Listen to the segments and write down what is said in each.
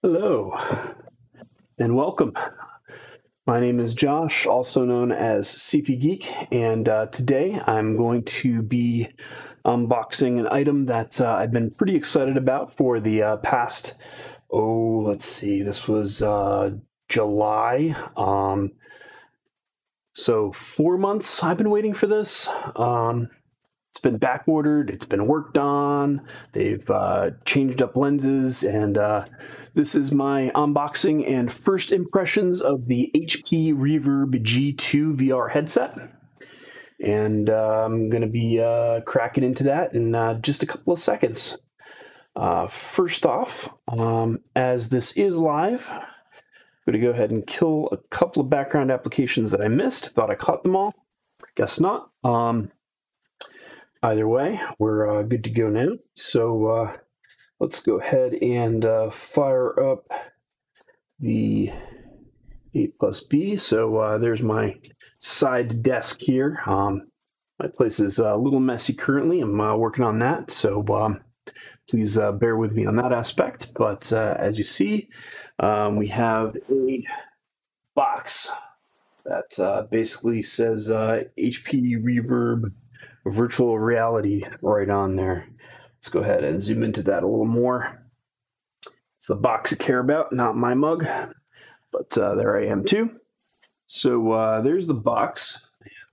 Hello, and welcome. My name is Josh, also known as CP Geek, and today I'm going to be unboxing an item that I've been pretty excited about for the past, let's see, this was July. So 4 months I've been waiting for this. It's been backordered, it's been worked on, they've changed up lenses, and this is my unboxing and first impressions of the HP Reverb G2 VR headset. And I'm going to be cracking into that in just a couple of seconds. First off, as this is live, I'm going to go ahead and kill a couple of background applications that I missed. Thought I caught them all. Guess not. Either way, we're good to go now. So let's go ahead and fire up the A plus B. So there's my side desk here. My place is a little messy currently. I'm working on that. So please bear with me on that aspect. But as you see, we have a box that basically says HP Reverb Virtual Reality right on there. Let's go ahead and zoom into that a little more. It's the box I care about, not my mug, but there I am too. So there's the box,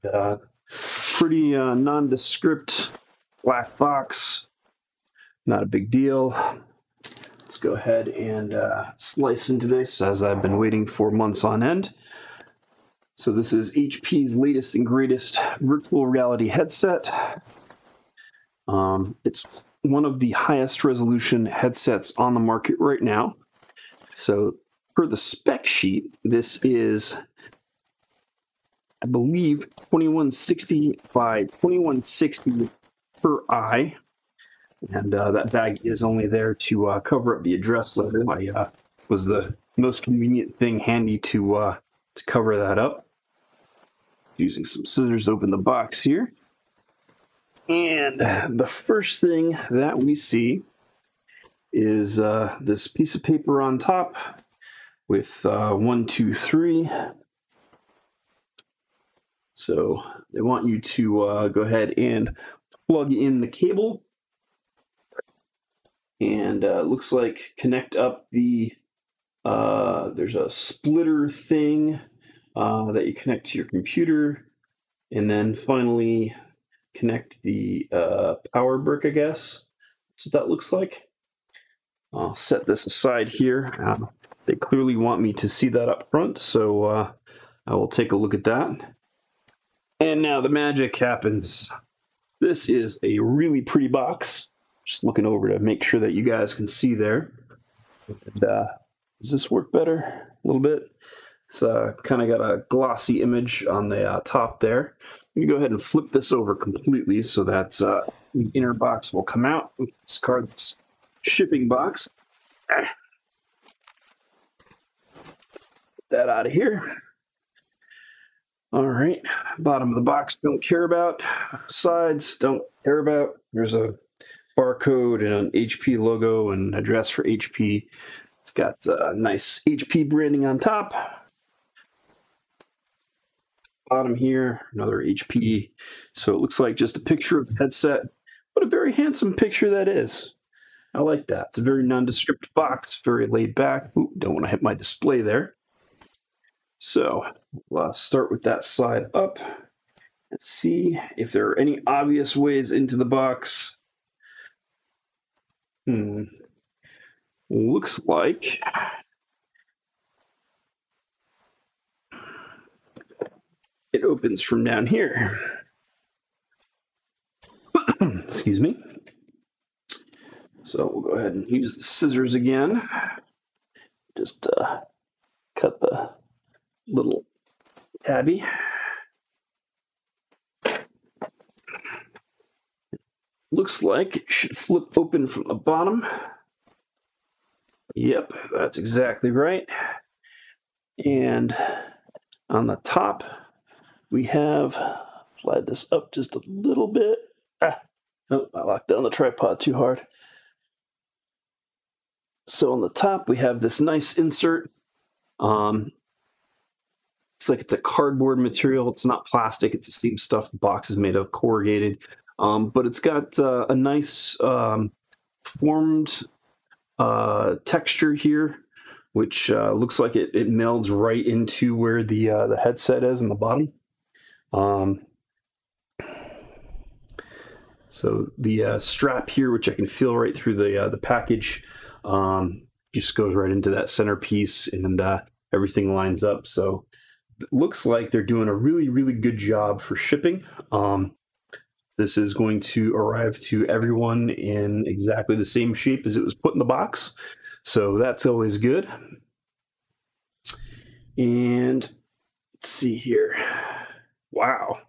and pretty nondescript black box, not a big deal. Let's go ahead and slice into this, as I've been waiting for months on end. So this is HP's latest and greatest virtual reality headset. It's one of the highest resolution headsets on the market right now. So per the spec sheet, this is, I believe, 2160 by 2160 per eye. And that bag is only there to cover up the address label. I was the most convenient thing handy to cover that up. Using some scissors to open the box here. And the first thing that we see is this piece of paper on top with 1, 2, 3. So they want you to go ahead and plug in the cable. And looks like connect up the, there's a splitter thing that you connect to your computer, and then finally connect the power brick, I guess. That's what that looks like. I'll set this aside here. They clearly want me to see that up front, so I will take a look at that. And now the magic happens. This is a really pretty box. Just looking over to make sure that you guys can see there. And, does this work better? A little bit. It's kind of got a glossy image on the top there. I'm going to go ahead and flip this over completely so that the inner box will come out. Discard this shipping box. Get that out of here. All right. Bottom of the box, don't care about. Sides, don't care about. There's a barcode and an HP logo and address for HP. It's got nice HP branding on top. Bottom here, another HP. So it looks like just a picture of the headset. What a very handsome picture that is. I like that. It's a very nondescript box, very laid back. Ooh, don't want to hit my display there. So we'll start with that side up. Let's see if there are any obvious ways into the box. Looks like it opens from down here. Excuse me. So we'll go ahead and use the scissors again. Just cut the little tabby. Looks like it should flip open from the bottom. Yep, that's exactly right. And on the top, we have, slide this up just a little bit. Ah, nope, I locked down the tripod too hard. So on the top, we have this nice insert. Looks like it's a cardboard material. It's not plastic. It's the same stuff the box is made of, corrugated. But it's got a nice formed texture here, which looks like it melds right into where the headset is in the bottom. So the strap here, which I can feel right through the package, just goes right into that centerpiece, and everything lines up. So it looks like they're doing a really, really good job for shipping. This is going to arrive to everyone in exactly the same shape as it was put in the box. So that's always good. And let's see here. Wow.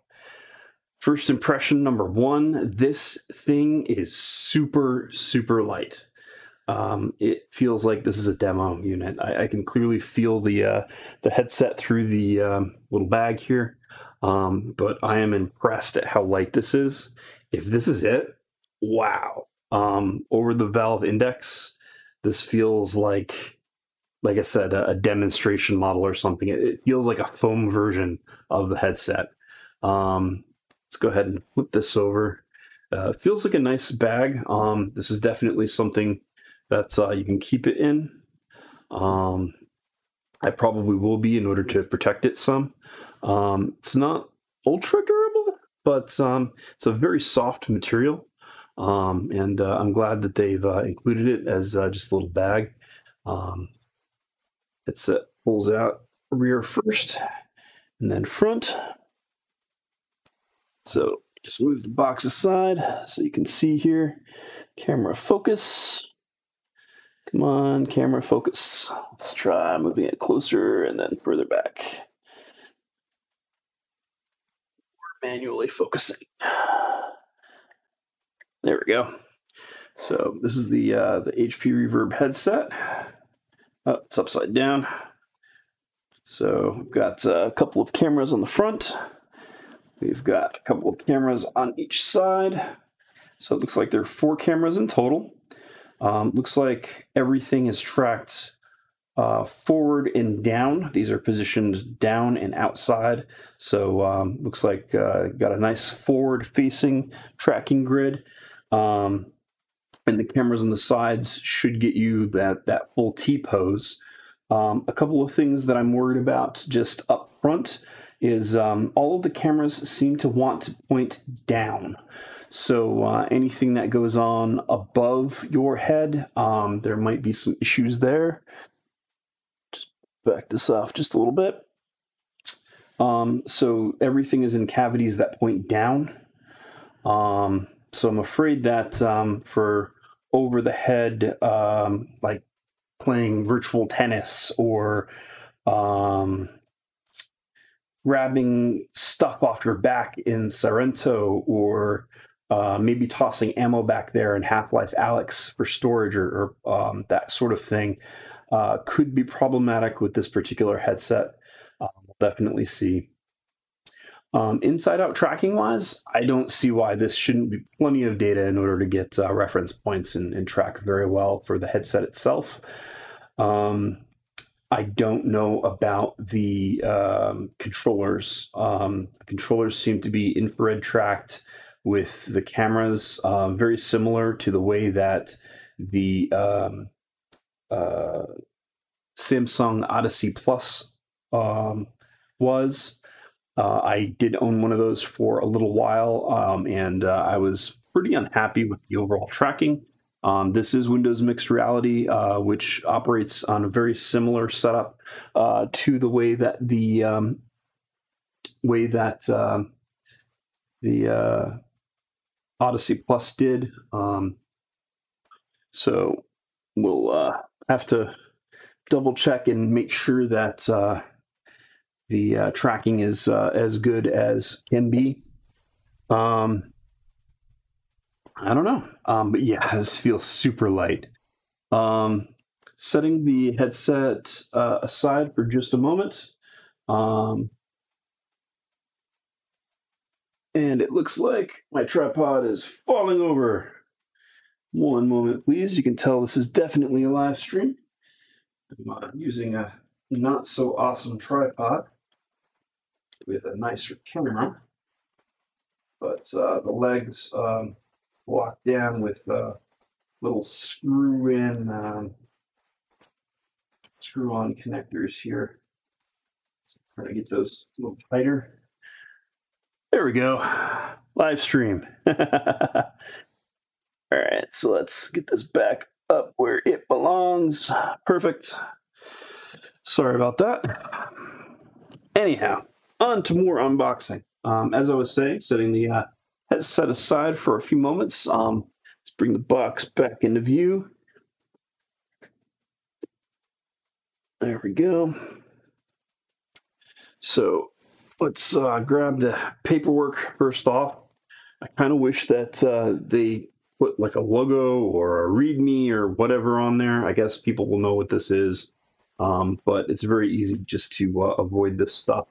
First impression number one, this thing is super, super light. It feels like this is a demo unit. I can clearly feel the headset through the little bag here, but I am impressed at how light this is. If this is it, wow. Over the Valve Index, this feels like I said, a demonstration model or something. It feels like a foam version of the headset. Let's go ahead and flip this over. Feels like a nice bag. This is definitely something that you can keep it in. I probably will be in order to protect it some. It's not ultra durable, but it's a very soft material. And I'm glad that they've included it as just a little bag. It pulls out rear first and then front. So just move the box aside so you can see here. Camera focus. Come on, camera focus. Let's try moving it closer and then further back. We're manually focusing. There we go. So this is the HP Reverb headset. Oh, it's upside down. So we've got a couple of cameras on the front. We've got a couple of cameras on each side. So it looks like there are 4 cameras in total. Looks like everything is tracked forward and down. These are positioned down and outside. So looks like got a nice forward-facing tracking grid. And the cameras on the sides should get you that full T-pose. A couple of things that I'm worried about just up front is all of the cameras seem to want to point down. So anything that goes on above your head, there might be some issues there. Just back this off just a little bit. So everything is in cavities that point down. So I'm afraid that for over the head, like playing virtual tennis or grabbing stuff off your back in Sorrento, or maybe tossing ammo back there in Half-Life Alyx for storage, or that sort of thing, could be problematic with this particular headset. We'll definitely see. Inside-out tracking-wise, I don't see why this shouldn't be plenty of data in order to get reference points and track very well for the headset itself. I don't know about the controllers. The controllers seem to be infrared tracked with the cameras, very similar to the way that the Samsung Odyssey Plus was. I did own one of those for a little while, and I was pretty unhappy with the overall tracking. This is Windows Mixed Reality, which operates on a very similar setup to the way that the Odyssey Plus did. So we'll have to double check and make sure that the tracking is as good as can be. I don't know, but yeah, this feels super light. Setting the headset aside for just a moment. And it looks like my tripod is falling over. One moment, please. You can tell this is definitely a live stream. I'm using a not so awesome tripod with a nicer camera, but the legs locked down with little screw-in, screw-on connectors here. So I'm trying to get those a little tighter. There we go. Live stream. All right, so let's get this back up where it belongs. Perfect. Sorry about that. Anyhow, on to more unboxing. As I was saying, setting the headset aside for a few moments. Let's bring the box back into view. There we go. So let's grab the paperwork first off. I kind of wish that they put like a logo or a README or whatever on there. I guess people will know what this is, but it's very easy just to avoid this stuff.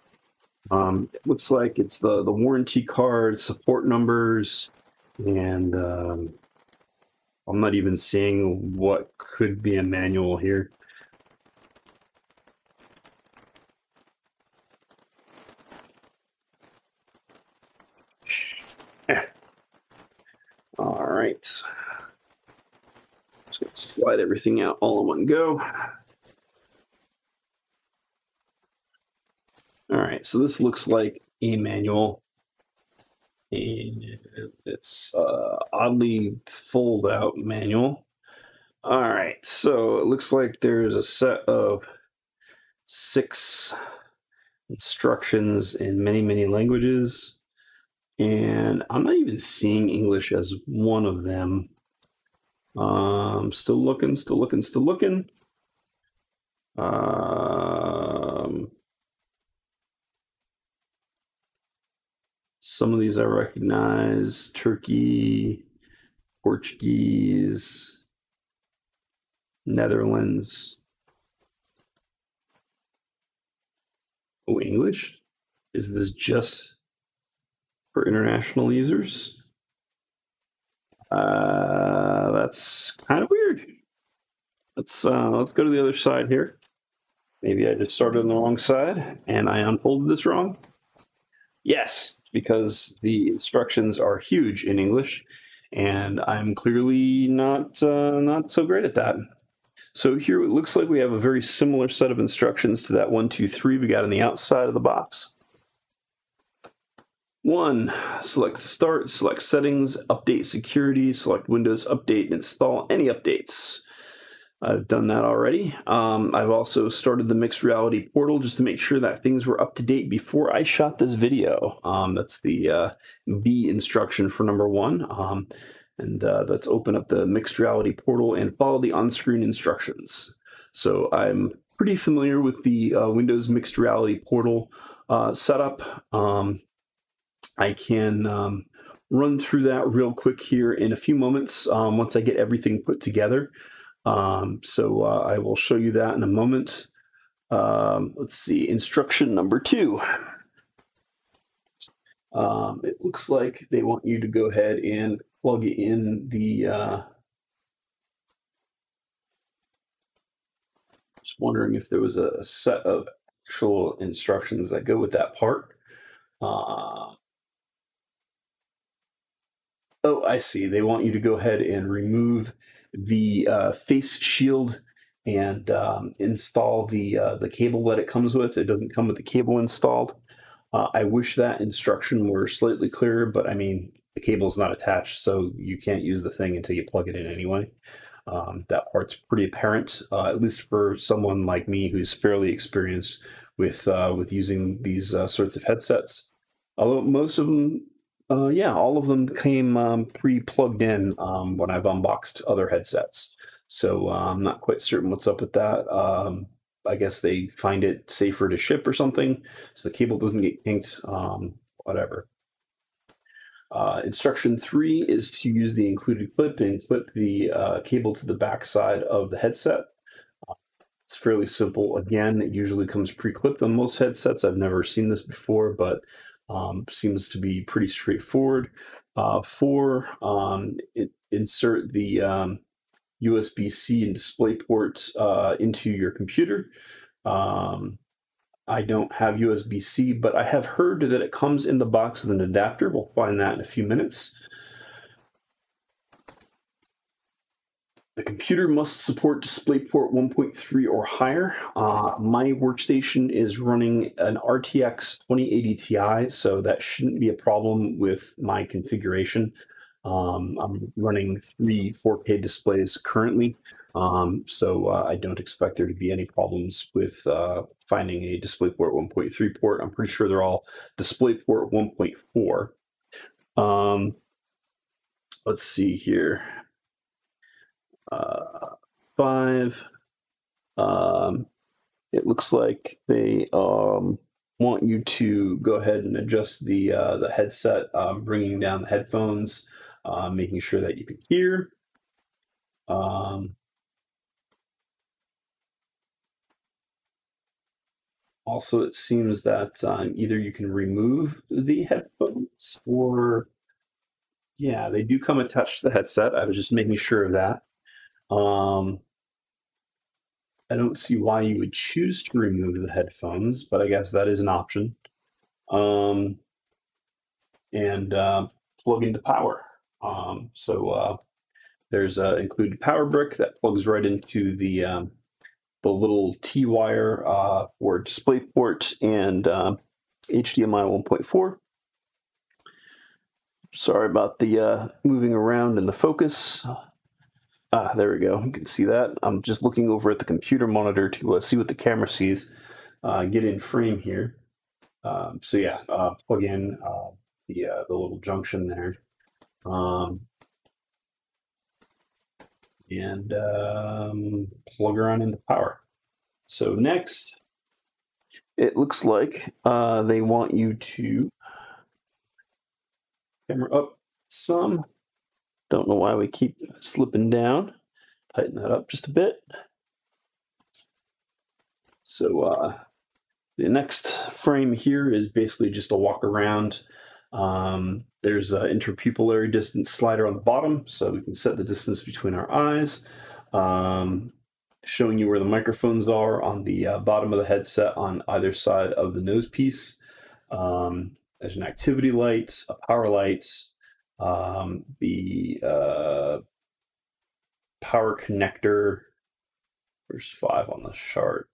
It looks like it's the warranty card, support numbers, and I'm not even seeing what could be a manual here. All right, just gonna slide everything out all in one go. All right, so this looks like a manual, and it's oddly fold out manual. All right, so it looks like there's a set of 6 instructions in many, many languages. And I'm not even seeing English as one of them. Still looking, still looking, still looking. Some of these I recognize. Turkey, Portuguese, Netherlands. Oh, English? Is this just for international users? That's kind of weird. Let's go to the other side here. Maybe I just started on the wrong side and I unfolded this wrong. Yes, because the instructions are huge in English and I'm clearly not so great at that. So here it looks like we have a very similar set of instructions to that 1, 2, 3 we got on the outside of the box. 1, select Start, select Settings, Update Security, select Windows Update, and install any updates. I've done that already. I've also started the Mixed Reality portal just to make sure that things were up to date before I shot this video. That's the B instruction for number 1. Let's open up the Mixed Reality portal and follow the on-screen instructions. So I'm pretty familiar with the Windows Mixed Reality portal setup. I can run through that real quick here in a few moments once I get everything put together. I will show you that in a moment. Let's see, instruction number 2. It looks like they want you to go ahead and plug in the... Just wondering if there was a set of actual instructions that go with that part. Oh, I see. They want you to go ahead and remove the face shield and install the cable that it comes with. It doesn't come with the cable installed. I wish that instruction were slightly clearer, but I mean, the cable's not attached, so you can't use the thing until you plug it in anyway. That part's pretty apparent, at least for someone like me who's fairly experienced with using these sorts of headsets. Although most of them... yeah, all of them came pre-plugged in when I've unboxed other headsets. So I'm not quite certain what's up with that. I guess they find it safer to ship or something, so the cable doesn't get kinked, whatever. Instruction 3 is to use the included clip and clip the cable to the back side of the headset. It's fairly simple. Again, it usually comes pre-clipped on most headsets. I've never seen this before, but... seems to be pretty straightforward. 4, it insert the USB-C and DisplayPort into your computer. I don't have USB-C, but I have heard that it comes in the box with an adapter. We'll find that in a few minutes. The computer must support DisplayPort 1.3 or higher. My workstation is running an RTX 2080 Ti, so that shouldn't be a problem with my configuration. I'm running 3 4K displays currently, so I don't expect there to be any problems with finding a DisplayPort 1.3 port. I'm pretty sure they're all DisplayPort 1.4. Let's see here. 5. It looks like they want you to go ahead and adjust the headset, bringing down the headphones, making sure that you can hear. Also, it seems that either you can remove the headphones or, yeah, they do come attached to the headset. I was just making sure of that. I don't see why you would choose to remove the headphones, but I guess that is an option. And plug into power. So there's an included power brick that plugs right into the little T-wire for DisplayPort and HDMI 1.4. Sorry about the moving around and the focus. Ah, there we go. You can see that. I'm just looking over at the computer monitor to see what the camera sees. Get in frame here. So yeah, plug in the little junction there. And plug her on into power. So next, it looks like they want you to camera up some. Don't know why we keep slipping down. Tighten that up just a bit. So the next frame here is basically just a walk around. There's an interpupillary distance slider on the bottom, so we can set the distance between our eyes. Showing you where the microphones are on the bottom of the headset on either side of the nose piece. There's an activity light, a power light, the power connector. There's 5 on the chart.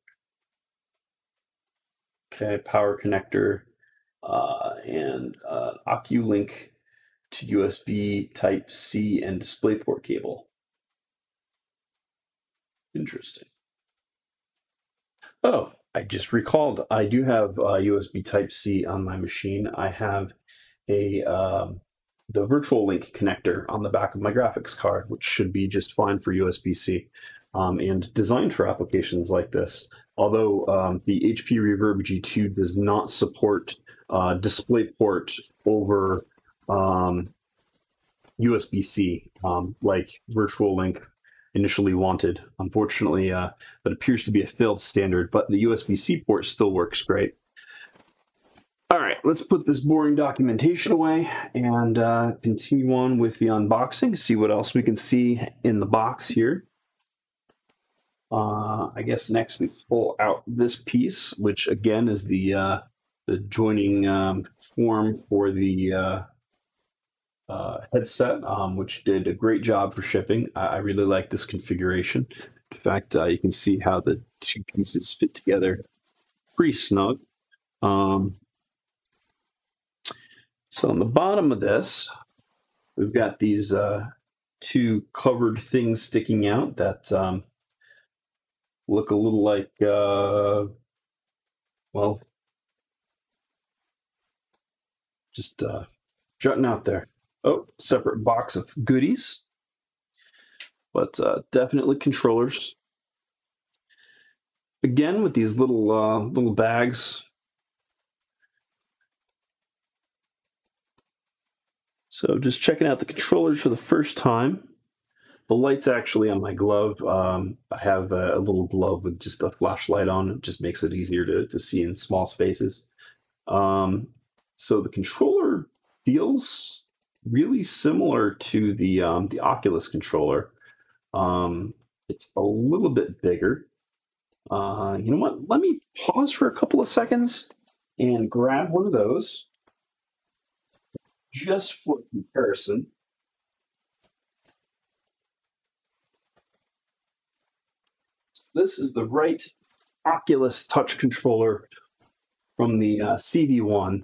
Okay, power connector and OcuLink to USB Type-C and DisplayPort cable. Interesting. Oh, I just recalled. I do have USB Type-C on my machine. I have a the virtual link connector on the back of my graphics card, which should be just fine for USB-C and designed for applications like this. Although the HP Reverb G2 does not support DisplayPort over USB-C like virtual link initially wanted. Unfortunately, that appears to be a failed standard, but the USB-C port still works great. All right, let's put this boring documentation away and continue on with the unboxing, see what else we can see in the box here. I guess next we pull out this piece, which again is the joining form for the headset, which did a great job for shipping. I really like this configuration. In fact, you can see how the two pieces fit together pretty snug. So on the bottom of this, we've got these two covered things sticking out that look a little like, well, just jutting out there. Oh, separate box of goodies, but definitely controllers. Again, with these little, little bags. So just checking out the controllers for the first time. The light's actually on my glove. I have a little glove with just a flashlight on. It just makes it easier to see in small spaces. So the controller feels really similar to the Oculus controller. It's a little bit bigger. You know what? Let me pause for a couple of seconds and grab one of those just for comparison. So this is the right Oculus Touch controller from the CV1,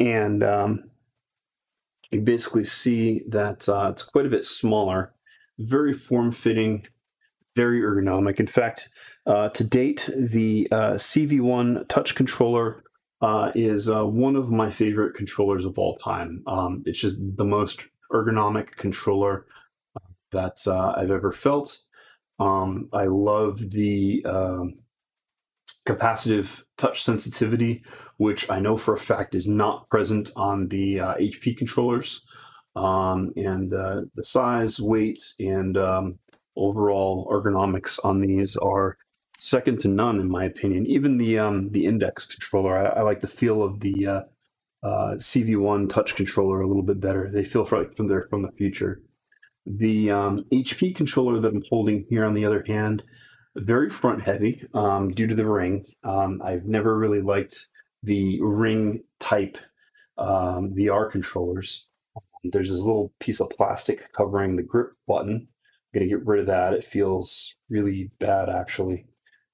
and you basically see that it's quite a bit smaller, very form-fitting, very ergonomic. In fact, to date, the CV1 touch controller is one of my favorite controllers of all time. It's just the most ergonomic controller that I've ever felt. I love the capacitive touch sensitivity, which I know for a fact is not present on the HP controllers. And the size, weight, and overall ergonomics on these are second to none, in my opinion. Even the Index controller, I like the feel of the CV1 touch controller a little bit better. They feel like from the future. The HP controller that I'm holding here, on the other hand, very front heavy due to the ring. I've never really liked the ring type VR controllers. There's this little piece of plastic covering the grip button. I'm going to get rid of that. It feels really bad, actually.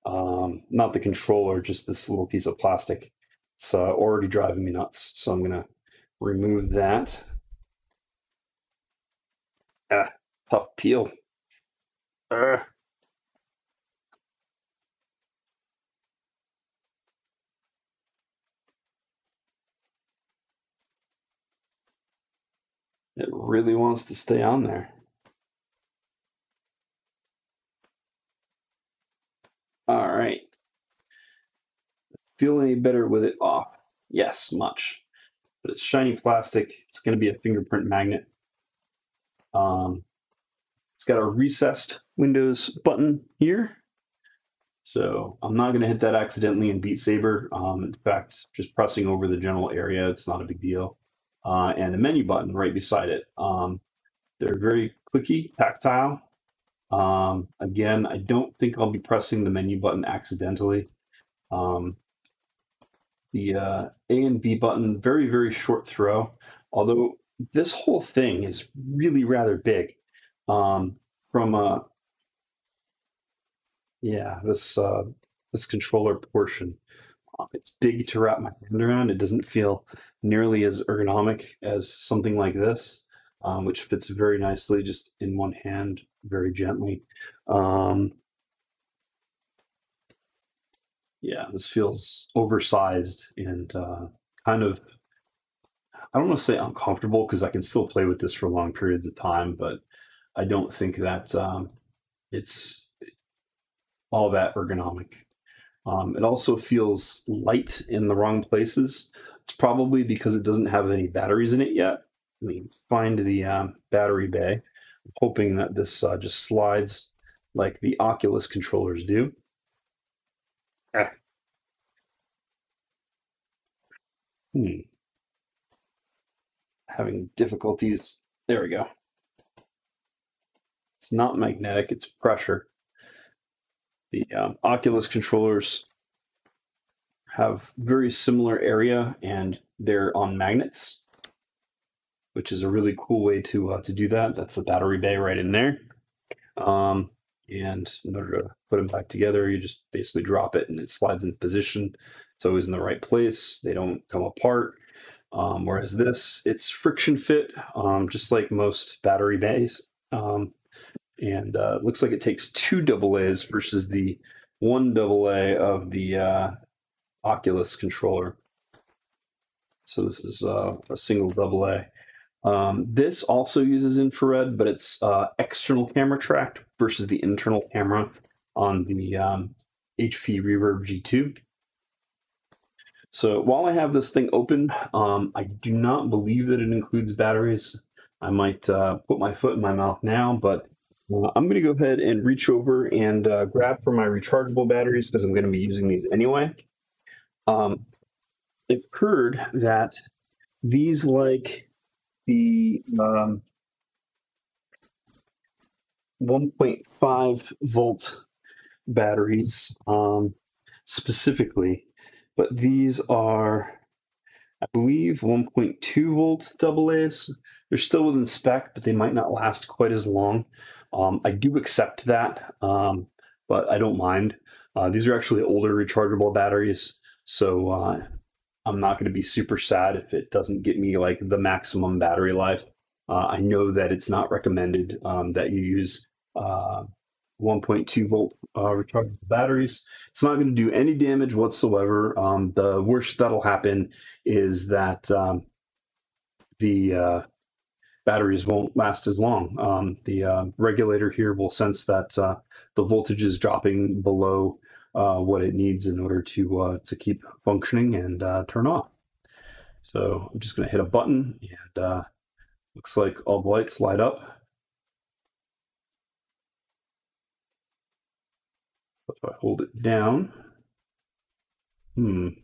Not the controller, just this little piece of plastic. It's already driving me nuts, so I'm going to remove that. Ah, tough peel. Ugh. It really wants to stay on there. All right. Feel any better with it off? Yes, much. But it's shiny plastic. It's going to be a fingerprint magnet. It's got a recessed Windows button here. So I'm not going to hit that accidentally in Beat Saber. In fact, just pressing over the general area, it's not a big deal. And a menu button right beside it. They're very clicky, tactile. Again, I don't think I'll be pressing the menu button accidentally. The A and B button, very, very short throw. Although this whole thing is really rather big. This controller portion. It's big to wrap my hand around. It doesn't feel nearly as ergonomic as something like this, which fits very nicely just in one hand, very gently. Yeah, this feels oversized and kind of, I don't want to say uncomfortable because I can still play with this for long periods of time, but I don't think that it's all that ergonomic. It also feels light in the wrong places. It's probably because it doesn't have any batteries in it yet. I mean, find the battery bay. I'm hoping that this just slides like the Oculus controllers do. Ah. Having difficulties. There we go. It's not magnetic, it's pressure. The Oculus controllers have very similar area, and they're on magnets, which is a really cool way to do that. That's the battery bay right in there. And in order to put them back together, you just basically drop it and it slides into position. It's always in the right place. They don't come apart. Whereas this, it's friction fit, just like most battery bays. And looks like it takes two AA's versus the one AA of the Oculus controller. So this is a single AA. This also uses infrared, but it's external camera tracked versus the internal camera on the HP Reverb G2. So while I have this thing open, I do not believe that it includes batteries. I might put my foot in my mouth now, but I'm going to go ahead and reach over and grab for my rechargeable batteries because I'm going to be using these anyway. I've heard that these, like the 1.5 volt batteries specifically, but these are, I believe, 1.2 volt AA's. They're still within spec, but they might not last quite as long. I do accept that, but I don't mind. These are actually older rechargeable batteries, so I'm not going to be super sad if it doesn't get me like the maximum battery life. I know that it's not recommended that you use 1.2 volt rechargeable batteries. It's not going to do any damage whatsoever. The worst that'll happen is that the batteries won't last as long. The regulator here will sense that the voltage is dropping below what it needs in order to keep functioning and turn off. So I'm just going to hit a button, and looks like all the lights light up. If I hold it down, it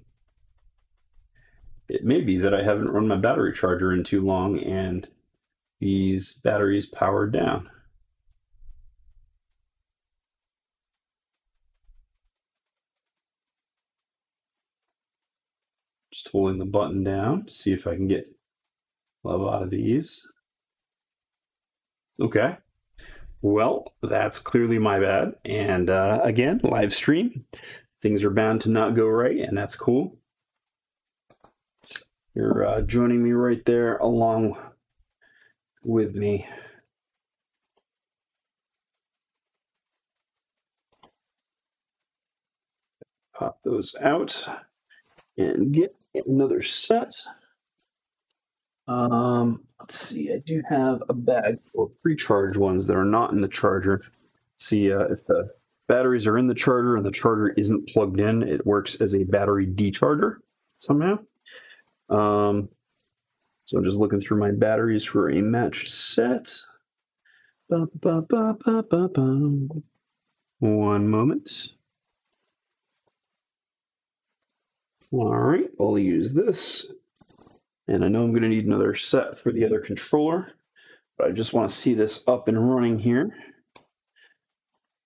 may be that I haven't run my battery charger in too long, and these batteries powered down. Just holding the button down to see if I can get love out of these. Okay. Well, that's clearly my bad. And again, live stream. Things are bound to not go right, and that's cool. You're joining me right there along with me. Pop those out and get another set. Let's see, I do have a bag full of pre-charged ones that are not in the charger. See, if the batteries are in the charger and the charger isn't plugged in, it works as a battery decharger somehow. So I'm just looking through my batteries for a matched set. One moment. All right, I'll use this. And I know I'm going to need another set for the other controller, but I just want to see this up and running here.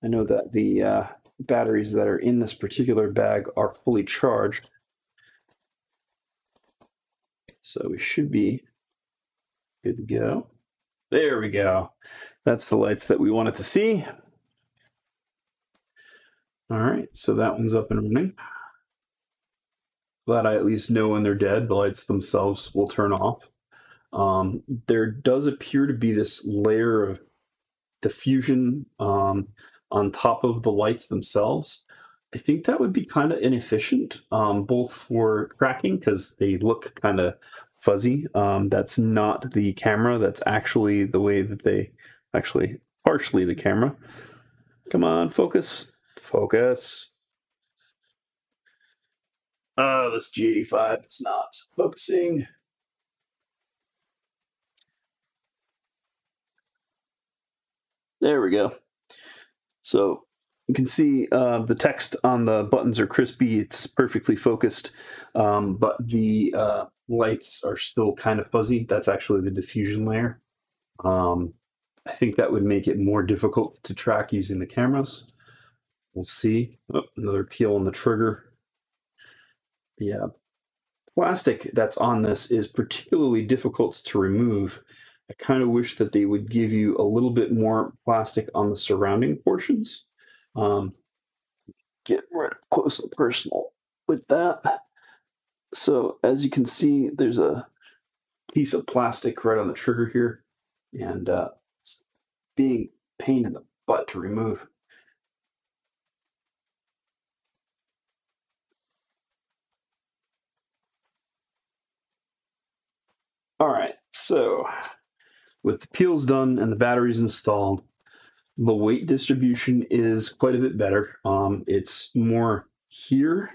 I know that the batteries that are in this particular bag are fully charged, so we should be good to go. There we go. That's the lights that we wanted to see. All right, so that one's up and running. Glad I at least know when they're dead, the lights themselves will turn off. There does appear to be this layer of diffusion on top of the lights themselves. I think that would be kind of inefficient, both for tracking, because they look kind of fuzzy. That's not the camera. That's actually the way that they, actually partially the camera. Come on, focus, focus. Oh, this G85 is not focusing. There we go. So you can see the text on the buttons are crispy. It's perfectly focused, but the lights are still kind of fuzzy. That's actually the diffusion layer. I think that would make it more difficult to track using the cameras. We'll see. Oh, another peel on the trigger. Yeah, plastic that's on this is particularly difficult to remove. I kind of wish that they would give you a little bit more plastic on the surrounding portions. Get right up close and personal with that. So as you can see, there's a piece of plastic right on the trigger here, and it's being a pain in the butt to remove. All right, so with the peels done and the batteries installed, the weight distribution is quite a bit better. It's more here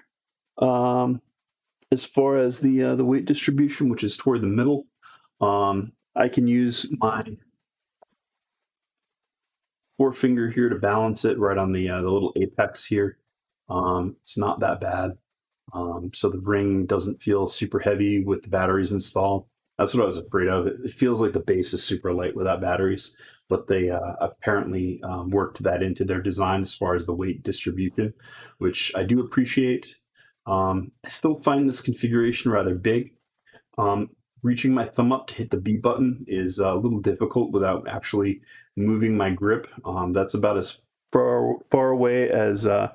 as far as the weight distribution, which is toward the middle. I can use my forefinger here to balance it right on the little apex here. It's not that bad. So the ring doesn't feel super heavy with the batteries installed. That's what I was afraid of. It feels like the base is super light without batteries, but they apparently worked that into their design as far as the weight distribution, which I do appreciate. I still find this configuration rather big. Reaching my thumb up to hit the B button is a little difficult without actually moving my grip. That's about as far away as I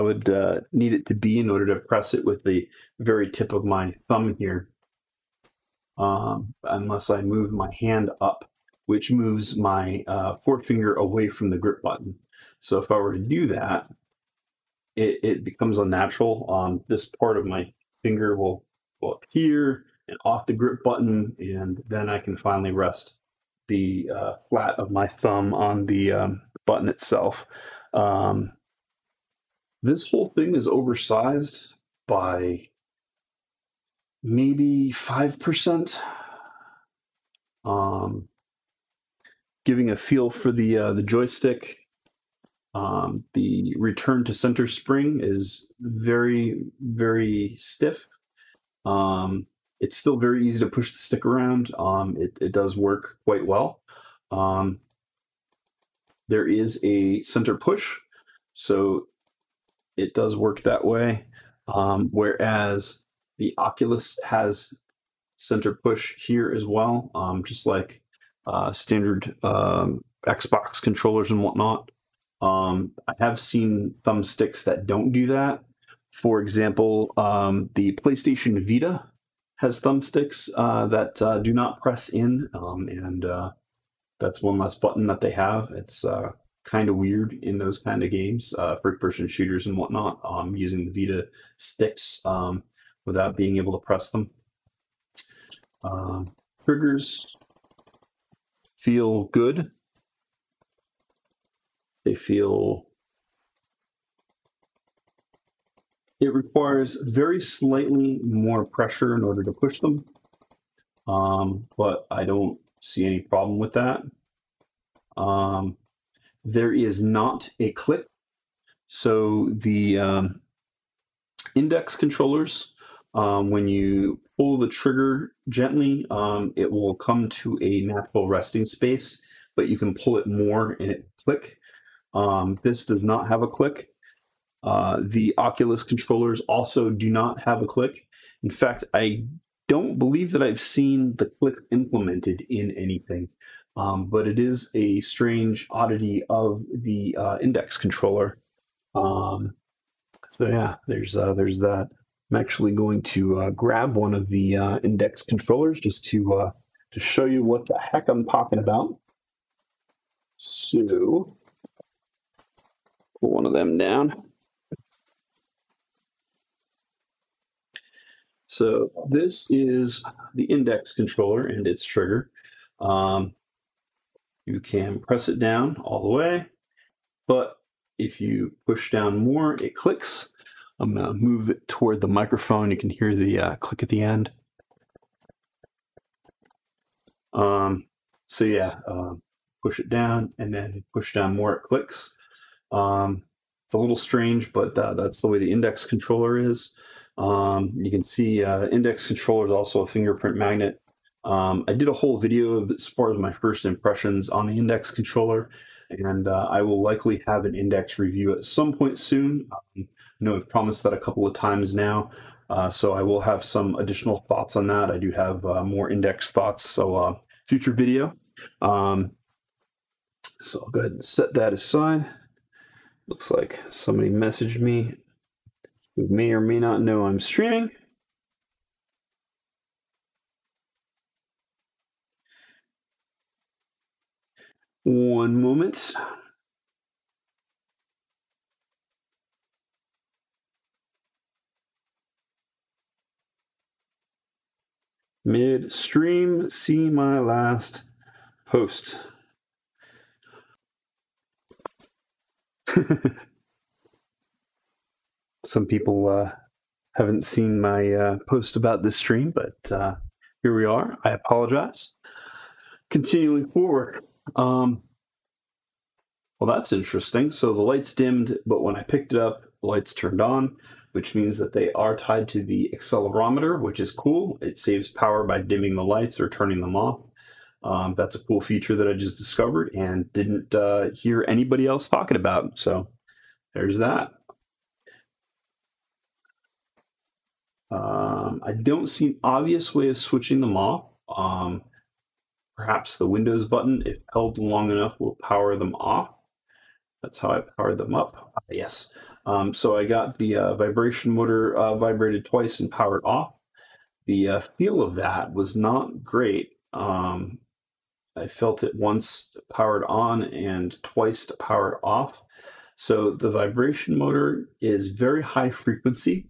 would need it to be in order to press it with the very tip of my thumb here. Unless I move my hand up, which moves my forefinger away from the grip button. So if I were to do that, it becomes unnatural. This part of my finger will go up here and off the grip button, and then I can finally rest the flat of my thumb on the button itself. This whole thing is oversized by maybe 5%, giving a feel for the joystick. The return to center spring is very, very stiff. It's still very easy to push the stick around. It does work quite well. There is a center push, so it does work that way. Whereas the Oculus has center push here as well, just like standard Xbox controllers and whatnot. I have seen thumbsticks that don't do that. For example, the PlayStation Vita has thumbsticks that do not press in, and that's one less button that they have. It's kind of weird in those kind of games, first-person shooters and whatnot, using the Vita sticks without being able to press them. Triggers feel good. They feel... It requires very slightly more pressure in order to push them, but I don't see any problem with that. There is not a click, so the index controllers, when you pull the trigger gently, it will come to a natural resting space, but you can pull it more and it click. This does not have a click. The Oculus controllers also do not have a click. In fact, I don't believe that I've seen the click implemented in anything, but it is a strange oddity of the index controller. So yeah, there's that. I'm actually going to grab one of the index controllers just to show you what the heck I'm talking about. So pull one of them down. So this is the index controller and its trigger. You can press it down all the way, but if you push down more, it clicks. I'm gonna move it toward the microphone. You can hear the click at the end. So yeah, push it down and then push down more, it clicks. It's a little strange, but that's the way the index controller is. You can see index controller is also a fingerprint magnet. I did a whole video of, as far as my first impressions on the index controller, and I will likely have an index review at some point soon. I know I've promised that a couple of times now, so I will have some additional thoughts on that. I do have more index thoughts, so future video. So I'll go ahead and set that aside. Looks like somebody messaged me. You may or may not know I'm streaming. One moment. Mid-stream, see my last post. Some people haven't seen my post about this stream, but here we are. I apologize. Continuing forward. Well, that's interesting. So the light's dimmed, but when I picked it up, lights turned on, which means that they are tied to the accelerometer, which is cool. It saves power by dimming the lights or turning them off. That's a cool feature that I just discovered and didn't hear anybody else talking about. So there's that. I don't see an obvious way of switching them off. Perhaps the Windows button, if held long enough, will power them off. That's how I powered them up. Yes. So I got the vibration motor vibrated twice and powered off. The feel of that was not great. I felt it once powered on and twice powered off. So the vibration motor is very high frequency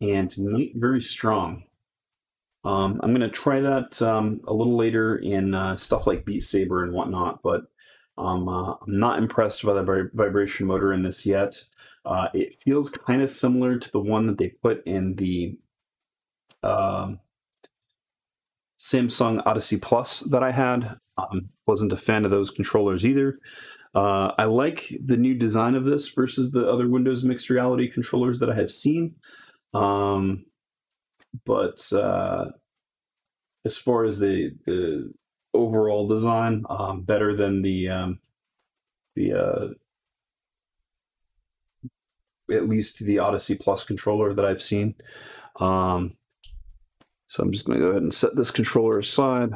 and not very strong. I'm going to try that a little later in stuff like Beat Saber and whatnot, but I'm not impressed by the vibration motor in this yet. It feels kind of similar to the one that they put in the Samsung Odyssey Plus that I had. Wasn't a fan of those controllers either. I like the new design of this versus the other Windows Mixed Reality controllers that I have seen. But as far as the overall design, better than at least the Odyssey Plus controller that I've seen. So I'm just going to go ahead and set this controller aside,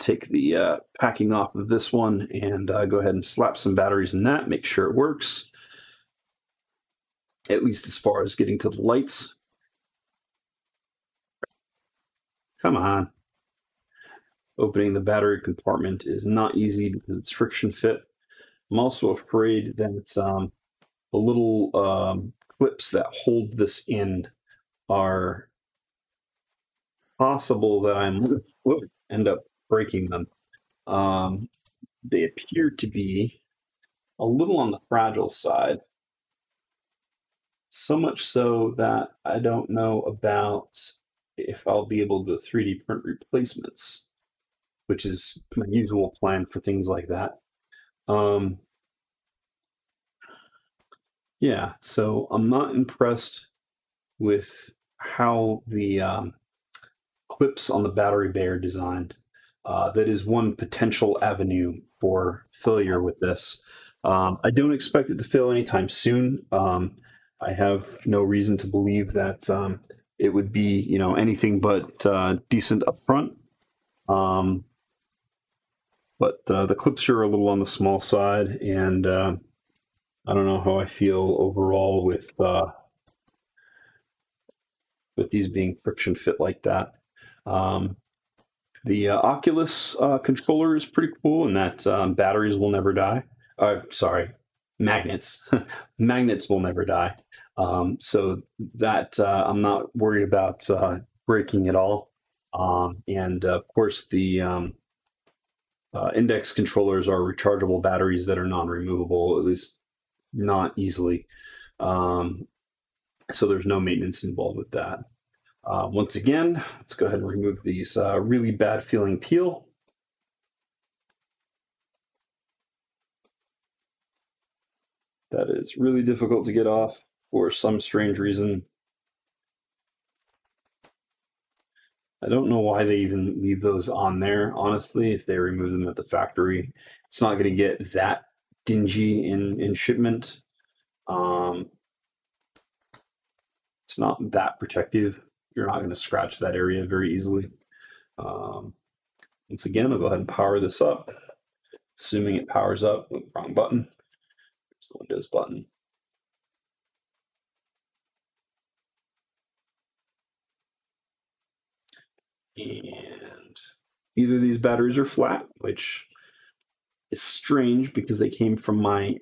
take the packing off of this one, and go ahead and slap some batteries in that, make sure it works, at least as far as getting to the lights. Come on. Opening the battery compartment is not easy because it's friction fit. I'm also afraid that it's, the little clips that hold this in are possible that I would end up breaking them. They appear to be a little on the fragile side. So much so that I don't know about if I'll be able to 3D print replacements, which is my usual plan for things like that. Yeah, so I'm not impressed with how the clips on the battery bay are designed. That is one potential avenue for failure with this. I don't expect it to fail anytime soon. I have no reason to believe that it would be, you know, anything but decent up front. But the clips are a little on the small side, and I don't know how I feel overall with these being friction fit like that. The Oculus controller is pretty cool, and that batteries will never die. Sorry, magnets. Magnets will never die. So that I'm not worried about breaking at all. And of course, the Index controllers are rechargeable batteries that are non-removable, at least not easily. So there's no maintenance involved with that. Once again, let's go ahead and remove these really bad feeling peel. That is really difficult to get off for some strange reason. I don't know why they even leave those on there, honestly. If they remove them at the factory, it's not going to get that dingy in shipment. It's not that protective. You're not going to scratch that area very easily. Once again, I'll go ahead and power this up. Assuming it powers up. Oh, wrong button. There's the Windows button. And either these batteries are flat, which is strange because they came from my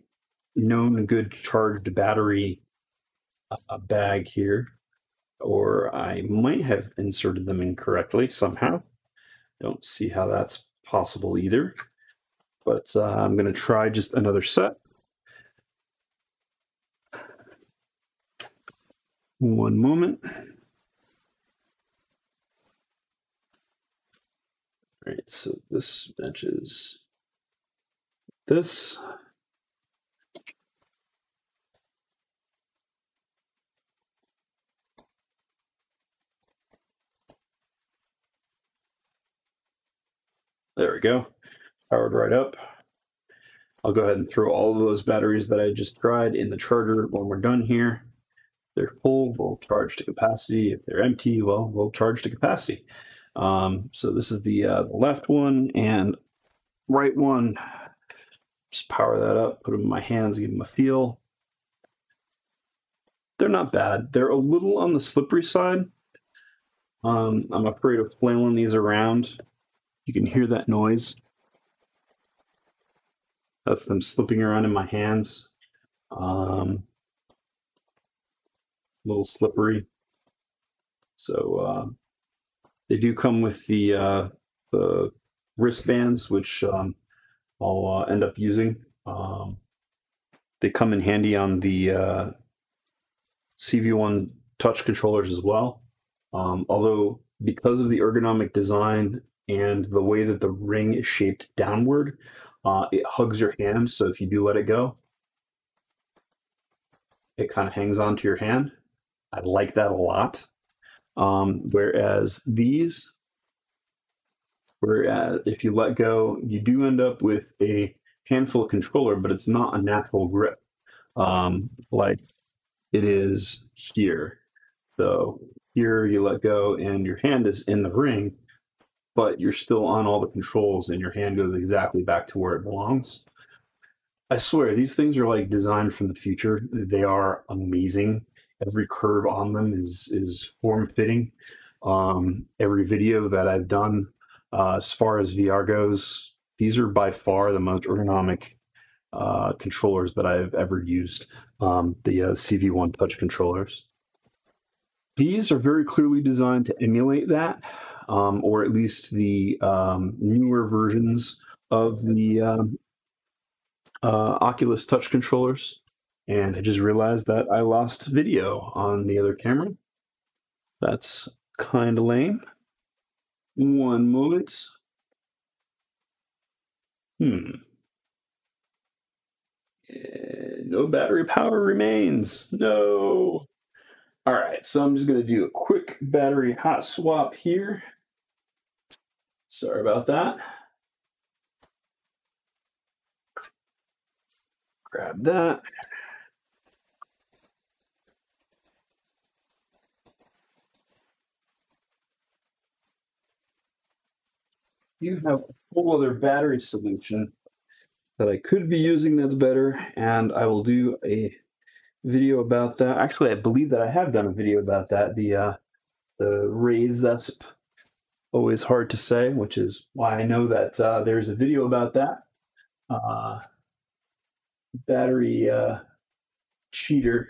known good charged battery bag here, or I might have inserted them incorrectly somehow. Don't see how that's possible either, but I'm going to try just another set. One moment. All right, so this matches this. we go. Powered right up. I'll go ahead and throw all of those batteries that I just tried in the charger when we're done here. If they're full, we'll charge to capacity. If they're empty, well, we'll charge to capacity. So this is the left one and right one. Just power that up, put them in my hands, give them a feel. They're not bad. They're a little on the slippery side. I'm afraid of flailing these around. You can hear that noise. That's them slipping around in my hands. A little slippery. So they do come with the wristbands, which I'll end up using. They come in handy on the CV1 touch controllers as well. Although because of the ergonomic design and the way that the ring is shaped downward, it hugs your hand. So if you do let it go, it kind of hangs onto your hand. I like that a lot. Whereas these, if you let go, you do end up with a handful controller, but it's not a natural grip like it is here. So here you let go and your hand is in the ring, but you're still on all the controls and your hand goes exactly back to where it belongs. I swear, these things are like designed from the future. They are amazing. Every curve on them is form-fitting. Every video that I've done, as far as VR goes, these are by far the most ergonomic controllers that I've ever used, the CV1 touch controllers. These are very clearly designed to emulate that, or at least the newer versions of the Oculus Touch controllers. And I just realized that I lost video on the other camera. That's kind of lame. One moment. No battery power remains. No. All right, so I'm just gonna do a quick battery hot swap here. Sorry about that. Grab that. You have a whole other battery solution that I could be using that's better, and I will do a video about that. Actually, I believe that I have done a video about that. The raise-esp, always hard to say, which is why I know that there's a video about that. Battery cheater.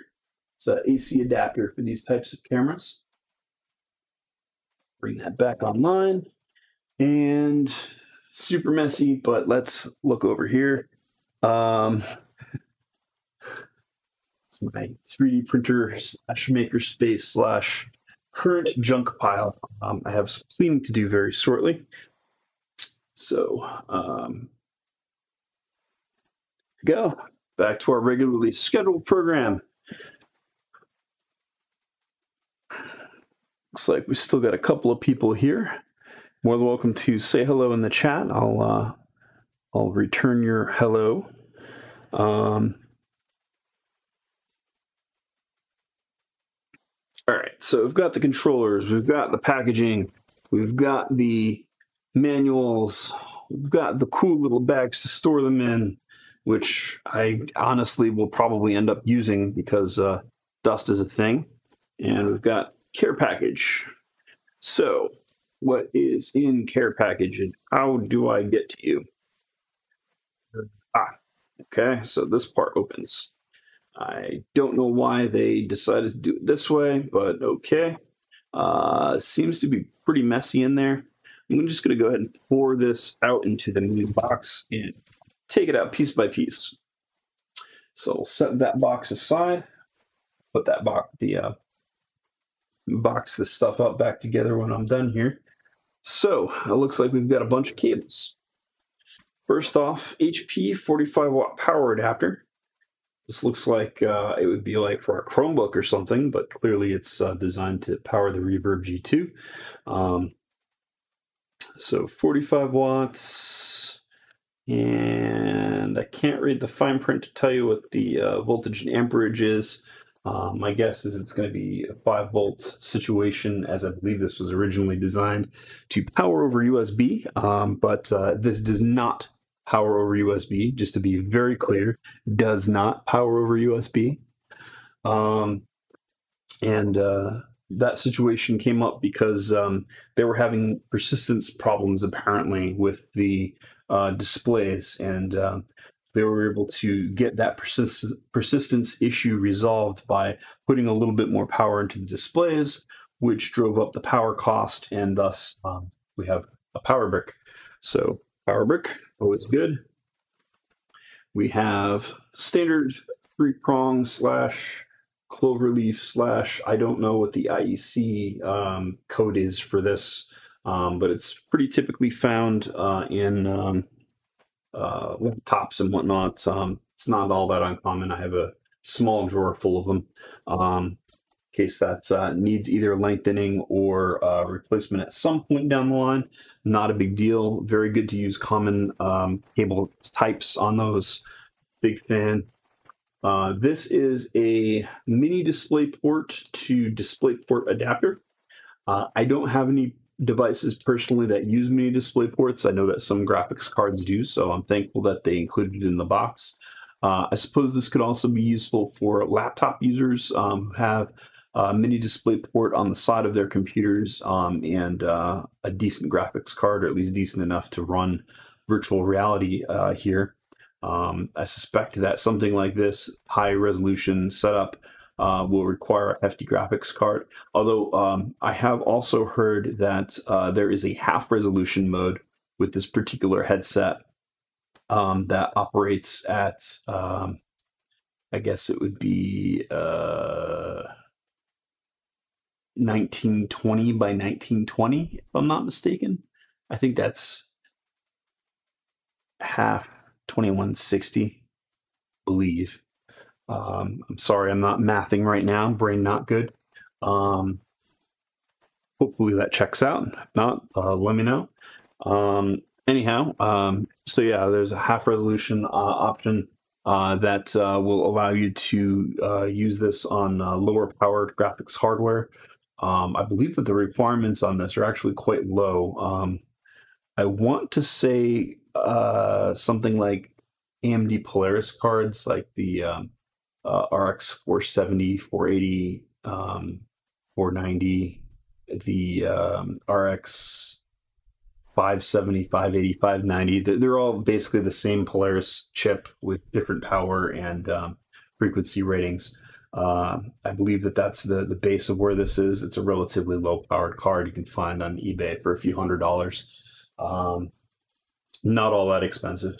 It's an AC adapter for these types of cameras. Bring that back online. And super messy, but let's look over here. It's my 3D printer slash makerspace slash current junk pile. I have some cleaning to do very shortly. So go back to our regularly scheduled program. Looks like we still got a couple of people here. More than welcome to say hello in the chat. I'll return your hello. All right, so we've got the controllers, we've got the packaging, we've got the manuals, we've got the cool little bags to store them in, which I honestly will probably end up using because dust is a thing. And we've got care package. So what is in care package and how do I get to you? Okay, so this part opens. I don't know why they decided to do it this way, but okay. Seems to be pretty messy in there. I'm just gonna go ahead and pour this out into the new box and take it out piece by piece. So we'll set that box aside, put that box, box this stuff up back together when I'm done here. So it looks like we've got a bunch of cables. First off, HP 45-watt power adapter. This looks like it would be like for a Chromebook or something, but clearly it's designed to power the Reverb G2. So 45 watts. And I can't read the fine print to tell you what the voltage and amperage is. My guess is it's going to be a 5-volt situation, as I believe this was originally designed to power over USB, but this does not power over USB, just to be very clear, does not power over USB. And that situation came up because they were having persistence problems, apparently, with the displays, and they were able to get that persistence issue resolved by putting a little bit more power into the displays, which drove up the power cost, and thus we have a power brick. So power brick, oh, it's good. We have standard 3-prong / cloverleaf / I don't know what the IEC code is for this, but it's pretty typically found in laptops and whatnot. It's not all that uncommon. I have a small drawer full of them in case that needs either lengthening or replacement at some point down the line. Not a big deal. Very good to use common cable types on those. Big fan. This is a mini DisplayPort to DisplayPort adapter. I don't have any devices personally that use mini display ports. I know that some graphics cards do, so I'm thankful that they included it in the box. I suppose this could also be useful for laptop users who have a mini display port on the side of their computers and a decent graphics card, or at least decent enough to run virtual reality here. I suspect that something like this high resolution setup will require a hefty graphics card. Although I have also heard that there is a half resolution mode with this particular headset that operates at, I guess it would be 1920 by 1920, if I'm not mistaken. I think that's half 2160, believe. I'm sorry, I'm not mathing right now. Brain not good. Hopefully that checks out. If not, let me know. So yeah, there's a half resolution option that will allow you to use this on lower powered graphics hardware. I believe that the requirements on this are actually quite low. I want to say something like AMD Polaris cards, like the RX 470, 480, 490, the RX 570, 580, 590. They're all basically the same Polaris chip with different power and frequency ratings. I believe that that's the base of where this is. It's a relatively low-powered card you can find on eBay for a few $100s. Not all that expensive.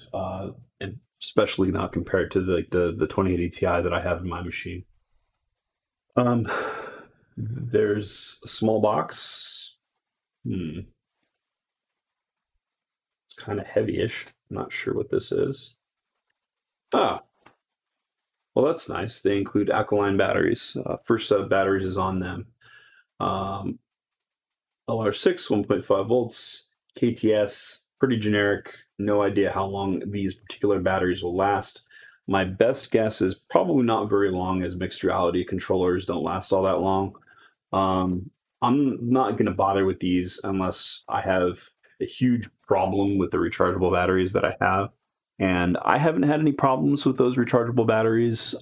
Especially not compared to the 2080 Ti that I have in my machine. There's a small box. It's kind of heavy-ish. I'm not sure what this is. Ah, well, that's nice. They include alkaline batteries. First set of batteries is on them. LR6, 1.5 volts, KTS. Pretty generic. No idea how long these particular batteries will last. My best guess is probably not very long, as mixed reality controllers don't last all that long. I'm not going to bother with these unless I have a huge problem with the rechargeable batteries that I have. And I haven't had any problems with those rechargeable batteries.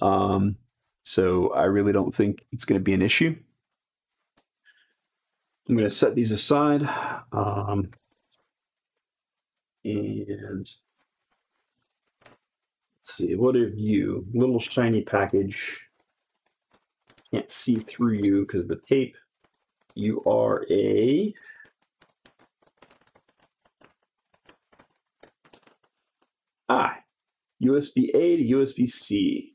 So I really don't think it's going to be an issue. I'm going to set these aside. And let's see, what have you? Little shiny package. Can't see through you because of the tape. You are a USB-A to USB-C.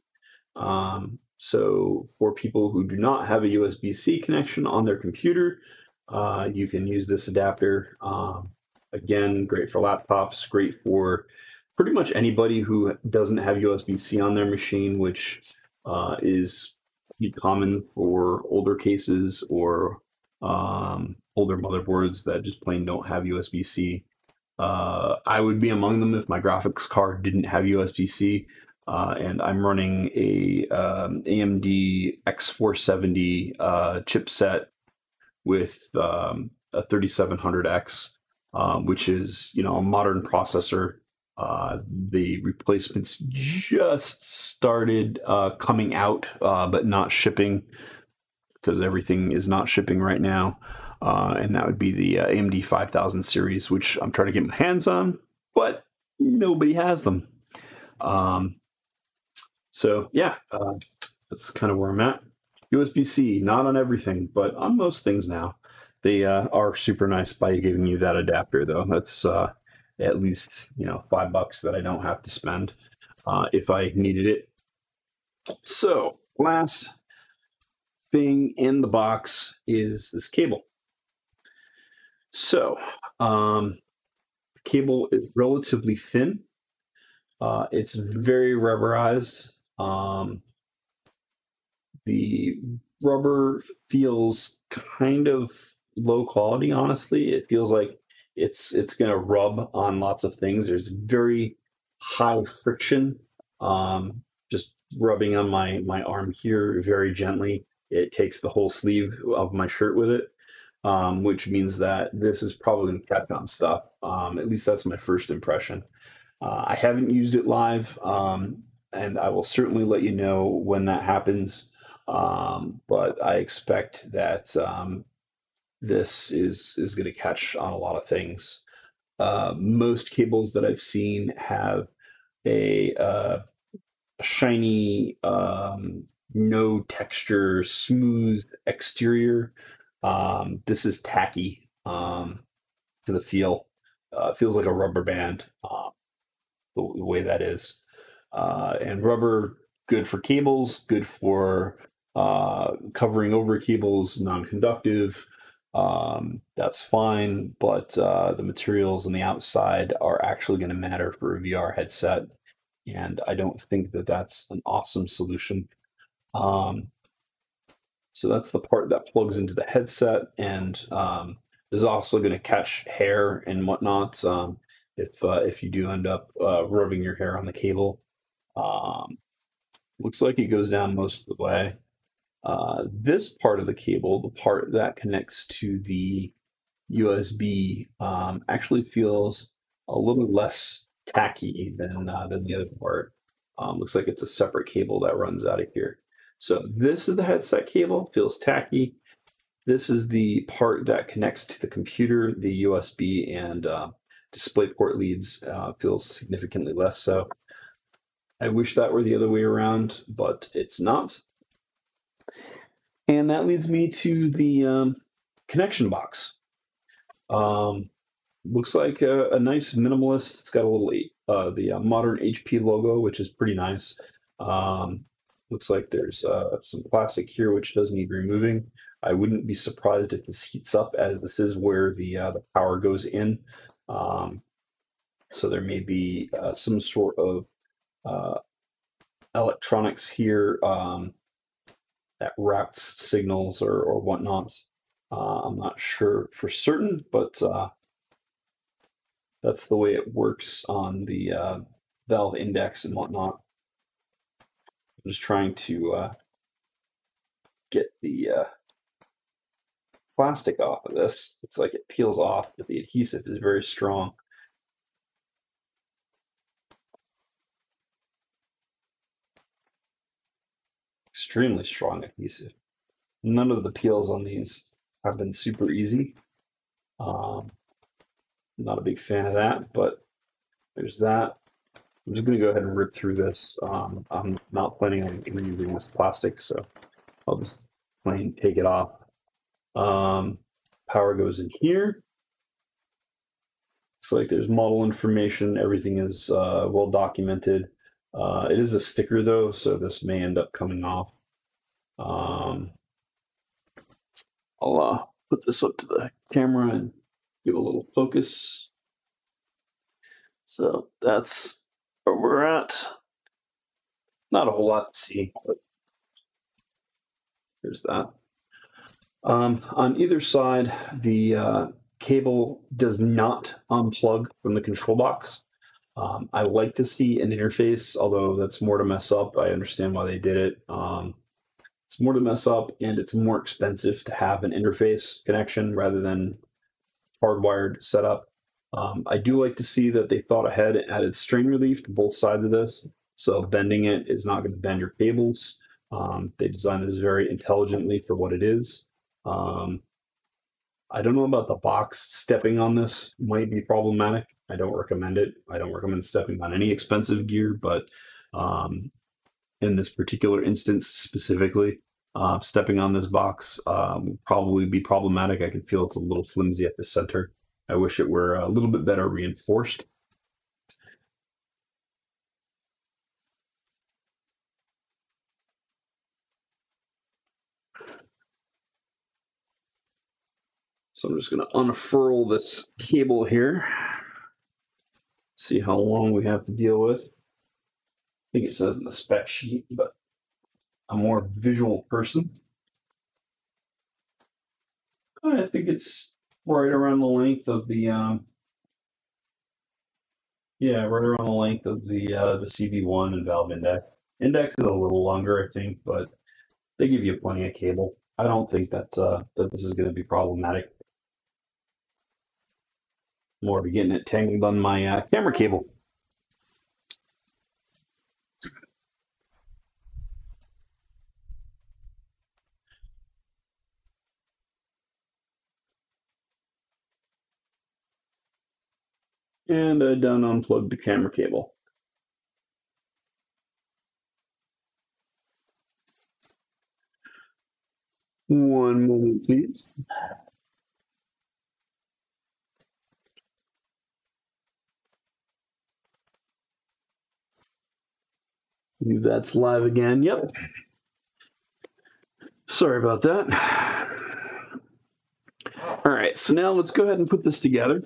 So for people who do not have a USB-C connection on their computer, you can use this adapter. Again, great for laptops, great for pretty much anybody who doesn't have USB-C on their machine, which is pretty common for older cases or older motherboards that just plain don't have USB-C. I would be among them if my graphics card didn't have USB-C. And I'm running a AMD X470 chipset with a 3700X, which is, you know, a modern processor. The replacements just started coming out, but not shipping, because everything is not shipping right now. And that would be the AMD 5000 series, which I'm trying to get my hands on, but nobody has them. So yeah, that's kind of where I'm at. USB-C, not on everything, but on most things now. They are super nice by giving you that adapter, though. That's at least, you know, $5 that I don't have to spend if I needed it. So last thing in the box is this cable. So the cable is relatively thin. It's very rubberized. The rubber feels kind of low quality, honestly. It feels like it's going to rub on lots of things. There's very high friction, just rubbing on my arm here very gently. It takes the whole sleeve of my shirt with it, which means that this is probably going to catch on stuff. At least that's my first impression. I haven't used it live, and I will certainly let you know when that happens. But I expect that this is going to catch on a lot of things. Most cables that I've seen have a shiny, no texture, smooth exterior. This is tacky to the feel. It feels like a rubber band, the way that is. And rubber, good for cables, good for covering over cables, non-conductive. That's fine, but the materials on the outside are actually going to matter for a VR headset, and I don't think that that's an awesome solution. So that's the part that plugs into the headset, and is also going to catch hair and whatnot if you do end up rubbing your hair on the cable. Looks like it goes down most of the way. This part of the cable, the part that connects to the USB, actually feels a little less tacky than the other part. Looks like it's a separate cable that runs out of here. So this is the headset cable, feels tacky. This is the part that connects to the computer, the USB and DisplayPort leads, feels significantly less so. I wish that were the other way around, but it's not. And that leads me to the connection box. Looks like a nice minimalist. It's got a little the modern HP logo, which is pretty nice. Looks like there's some plastic here, which does need removing. I wouldn't be surprised if this heats up, as this is where the power goes in. So there may be some sort of electronics here. That routes signals or whatnot. I'm not sure for certain, but that's the way it works on the Valve Index and whatnot. I'm just trying to get the plastic off of this. Looks like it peels off, but the adhesive is very strong. Extremely strong adhesive. None of the peels on these have been super easy. Not a big fan of that, but there's that. I'm just going to go ahead and rip through this. I'm not planning on reusing this plastic, so I'll just plain take it off. Power goes in here. Looks like there's model information. Everything is well documented. It is a sticker, though, so this may end up coming off. I'll put this up to the camera and give a little focus. So that's where we're at. Not a whole lot to see, but here's that. On either side, the cable does not unplug from the control box. I like to see an interface, although that's more to mess up. I understand why they did it. It's more to mess up, and it's more expensive to have an interface connection rather than hardwired setup. I do like to see that they thought ahead and added strain relief to both sides of this. So bending it is not going to bend your cables. They designed this very intelligently for what it is. I don't know about the box. Stepping on this might be problematic. I don't recommend it. I don't recommend stepping on any expensive gear, but in this particular instance specifically, stepping on this box will probably be problematic. I can feel it's a little flimsy at the center. I wish it were a little bit better reinforced. So I'm just going to unfurl this cable here. See how long we have to deal with. I think it says in the spec sheet, but I'm more a visual person. I think it's right around the length of the right around the length of the CV1 and Valve Index. Index is a little longer, I think, but they give you plenty of cable. I don't think that that this is going to be problematic. More to getting it tangled on my camera cable. And I done unplugged the camera cable. One moment, please. That's live again. Yep. Sorry about that. All right, so now let's go ahead and put this together.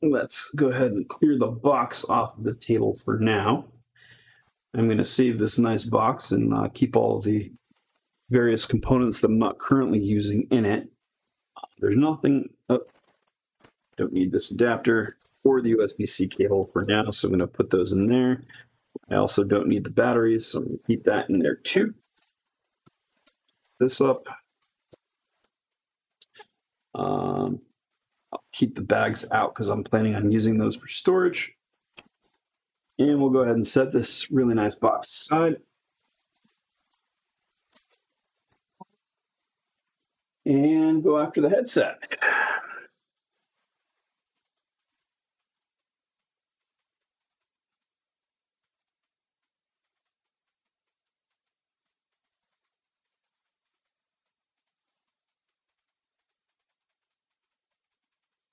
Let's go ahead and clear the box off the table for now. I'm going to save this nice box and keep all the various components that I'm not currently using in it. There's nothing. Oh, don't need this adapter or the USB-C cable for now, so I'm going to put those in there. I also don't need the batteries, so I'm going to keep that in there too. This up. I'll keep the bags out because I'm planning on using those for storage. And we'll go ahead and set this really nice box aside. And go after the headset.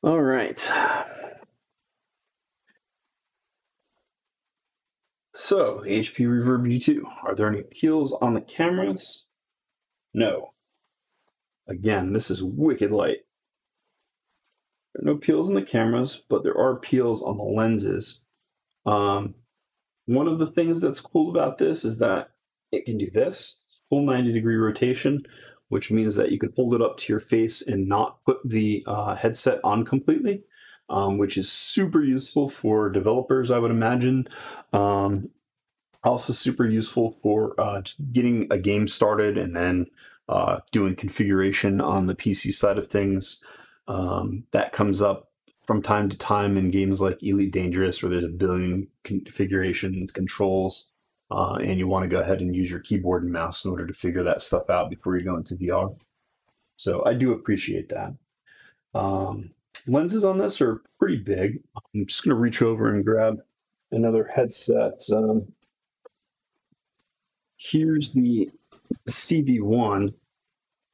All right. So, HP Reverb G2. Are there any peels on the cameras? No. Again, this is wicked light. There are no peels on the cameras, but there are peels on the lenses. One of the things that's cool about this is that it can do this full 90-degree rotation, which means that you can hold it up to your face and not put the headset on completely, which is super useful for developers, I would imagine. Also super useful for getting a game started and then doing configuration on the PC side of things. That comes up from time to time in games like Elite Dangerous, where there's a billion configurations, controls. And you want to go ahead and use your keyboard and mouse in order to figure that stuff out before you go into VR. So I do appreciate that. Lenses on this are pretty big. I'm just going to reach over and grab another headset. Here's the CV1,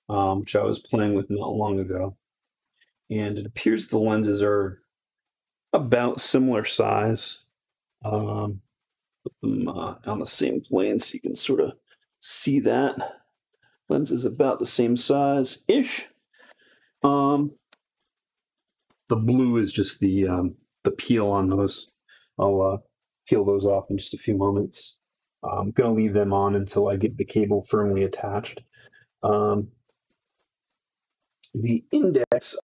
which I was playing with not long ago. And it appears the lenses are about similar size. Put them on the same plane so you can sort of see that. Lens is about the same size-ish. The blue is just the peel on those. I'll peel those off in just a few moments. I'm going to leave them on until I get the cable firmly attached. The Index.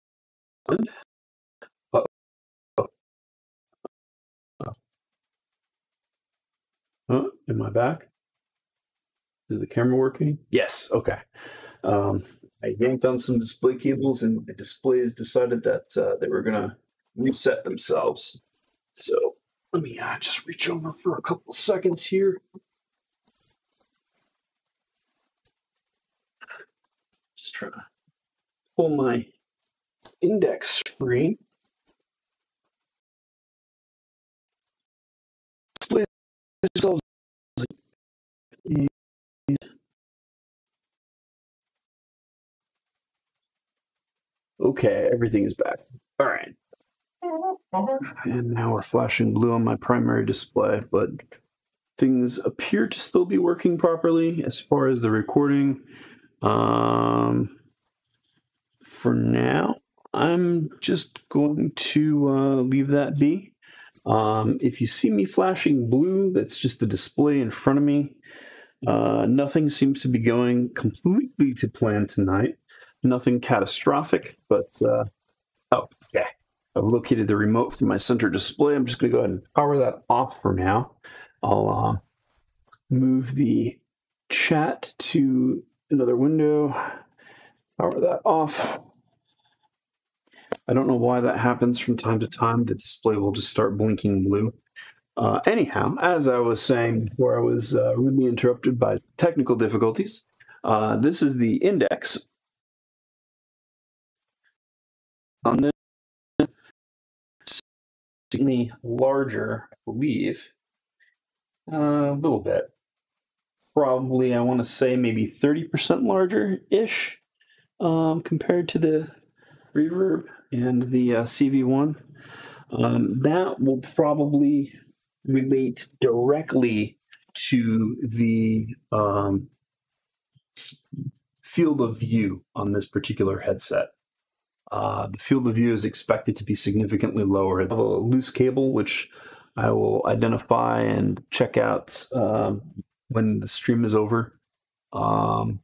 Oh, am I back? Is the camera working? Yes. Okay. I yanked on some display cables, and the displays decided that they were going to reset themselves. So let me just reach over for a couple of seconds here. Just trying to pull my Index screen. Display themselves. Okay, everything is back. All right. And now we're flashing blue on my primary display, but things appear to still be working properly as far as the recording. For now, I'm just going to leave that be. If you see me flashing blue, that's just the display in front of me. Nothing seems to be going completely to plan tonight. Nothing catastrophic, but, oh, yeah. I've located the remote for my center display. I'm just going to go ahead and power that off for now. I'll move the chat to another window, power that off. I don't know why that happens from time to time. The display will just start blinking blue. Anyhow, as I was saying before, I was rudely interrupted by technical difficulties. This is the Index. On this, any larger, I believe, a little bit. Probably, I want to say maybe 30% larger-ish compared to the Reverb and the CV1. That will probably relate directly to the field of view on this particular headset. The field of view is expected to be significantly lower. I have a loose cable, which I will identify and check out when the stream is over. Hopefully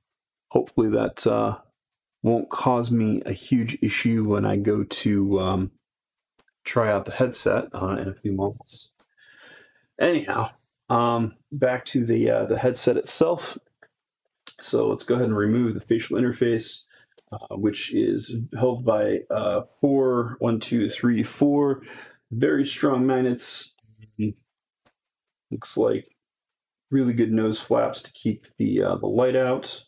that won't cause me a huge issue when I go to try out the headset in a few moments. Anyhow, back to the headset itself. So let's go ahead and remove the facial interface, which is held by 4, 1, 2, 3, 4 very strong magnets. Looks like really good nose flaps to keep the light out.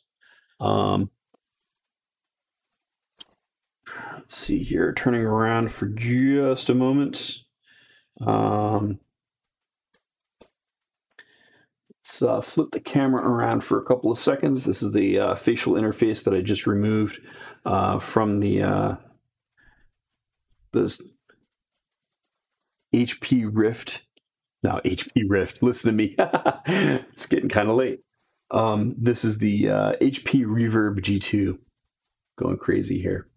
Let's see here, turning around for just a moment. Let's flip the camera around for a couple of seconds. This is the facial interface that I just removed from this HP Rift. Now HP Rift, listen to me. It's getting kind of late. This is the HP Reverb G2. Going crazy here.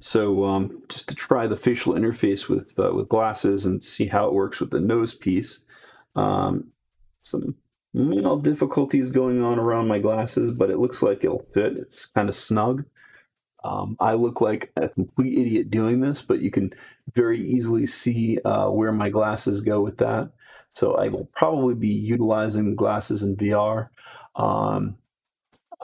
So just to try the facial interface with glasses and see how it works with the nose piece. Some minimal difficulties going on around my glasses, but it looks like it'll fit. It's kind of snug. I look like a complete idiot doing this, but you can very easily see where my glasses go with that. So I will probably be utilizing glasses in VR. I'm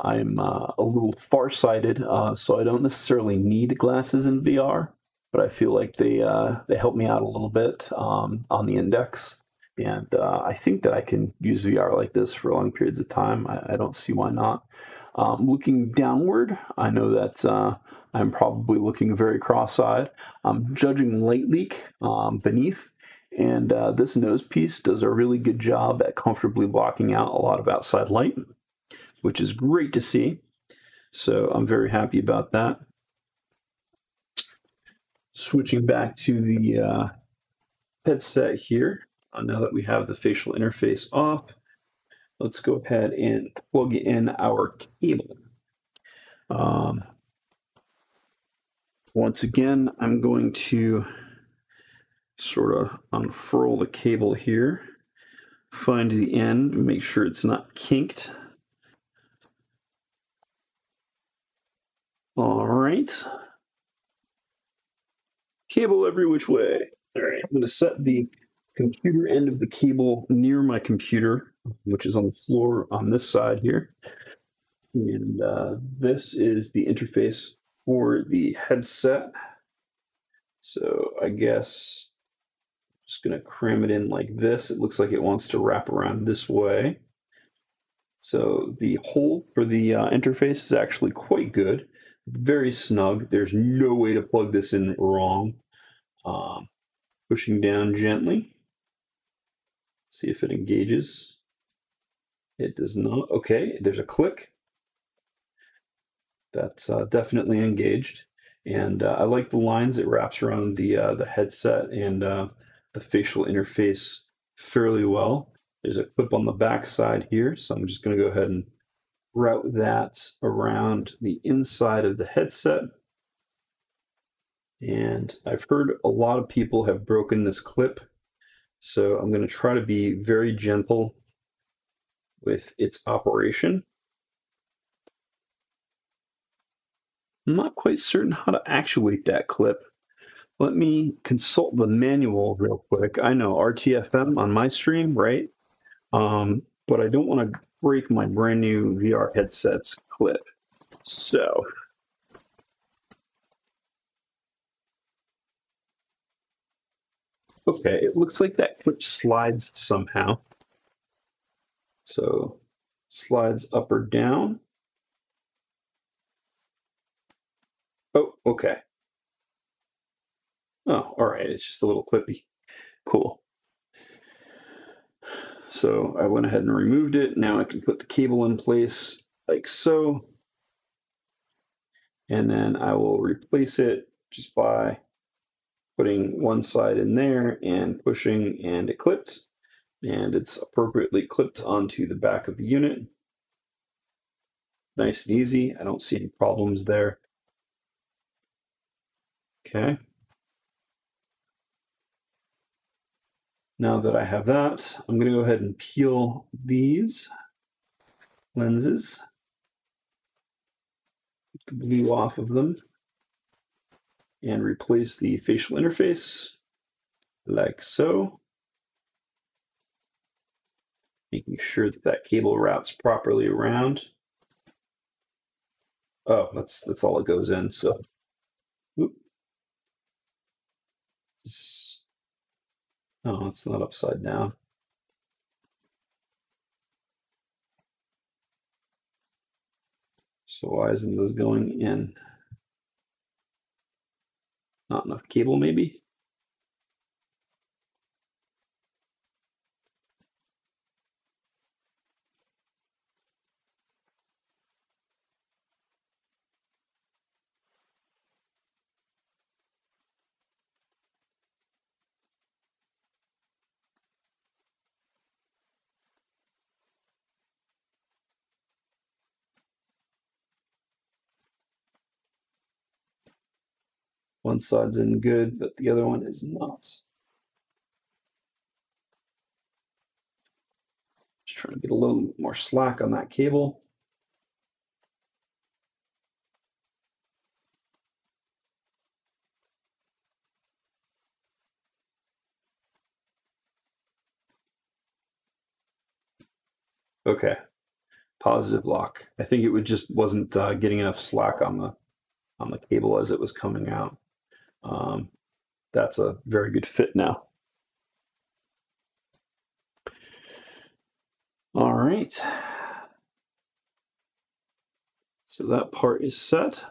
a little farsighted, so I don't necessarily need glasses in VR, but I feel like they help me out a little bit on the Index. And I think that I can use VR like this for long periods of time. I don't see why not. Looking downward, I know that I'm probably looking very cross-eyed. I'm judging light leak beneath, and this nose piece does a really good job at comfortably blocking out a lot of outside light, which is great to see. So I'm very happy about that. Switching back to the headset here. Now that we have the facial interface off, let's go ahead and plug in our cable. Once again, I'm going to sort of unfurl the cable here find the end, make sure it's not kinked. All right. Cable every which way. All right, I'm going to set the computer end of the cable near my computer, which is on the floor on this side here. And this is the interface for the headset. So I guess I'm just going to cram it in like this. It looks like it wants to wrap around this way. So the hole for the interface is actually quite good. Very snug. There's no way to plug this in wrong. Pushing down gently. See if it engages. It does not. Okay, there's a click. That's definitely engaged. And I like the lines it wraps around the headset and the facial interface fairly well. There's a clip on the back side here, so I'm just going to go ahead and route that around the inside of the headset. And I've heard a lot of people have broken this clip, so I'm going to try to be very gentle with its operation. I'm not quite certain how to actuate that clip. Let me consult the manual real quick. I know RTFM on my stream, right? But I don't want to break my brand new VR headset's clip. So okay, it looks like that clip slides somehow. So slides up or down. Oh, okay. Oh, all right. It's just a little clippy. Cool. So I went ahead and removed it. Now I can put the cable in place like so. And then I will replace it just by putting one side in there and pushing, and it clipped. And it's appropriately clipped onto the back of the unit. Nice and easy. I don't see any problems there. Okay. Now that I have that, I'm going to go ahead and peel these lenses. Get the blue off of them and replace the facial interface like so. Making sure that that cable routes properly around. Oh, that's all it goes in. So. Oops. No, it's not upside down. So why isn't this going in? Not enough cable, maybe? One side's in good, but the other one is not. Just trying to get a little more slack on that cable. Okay, positive lock. I think it would just wasn't getting enough slack on the cable as it was coming out. That's a very good fit now. All right. So that part is set.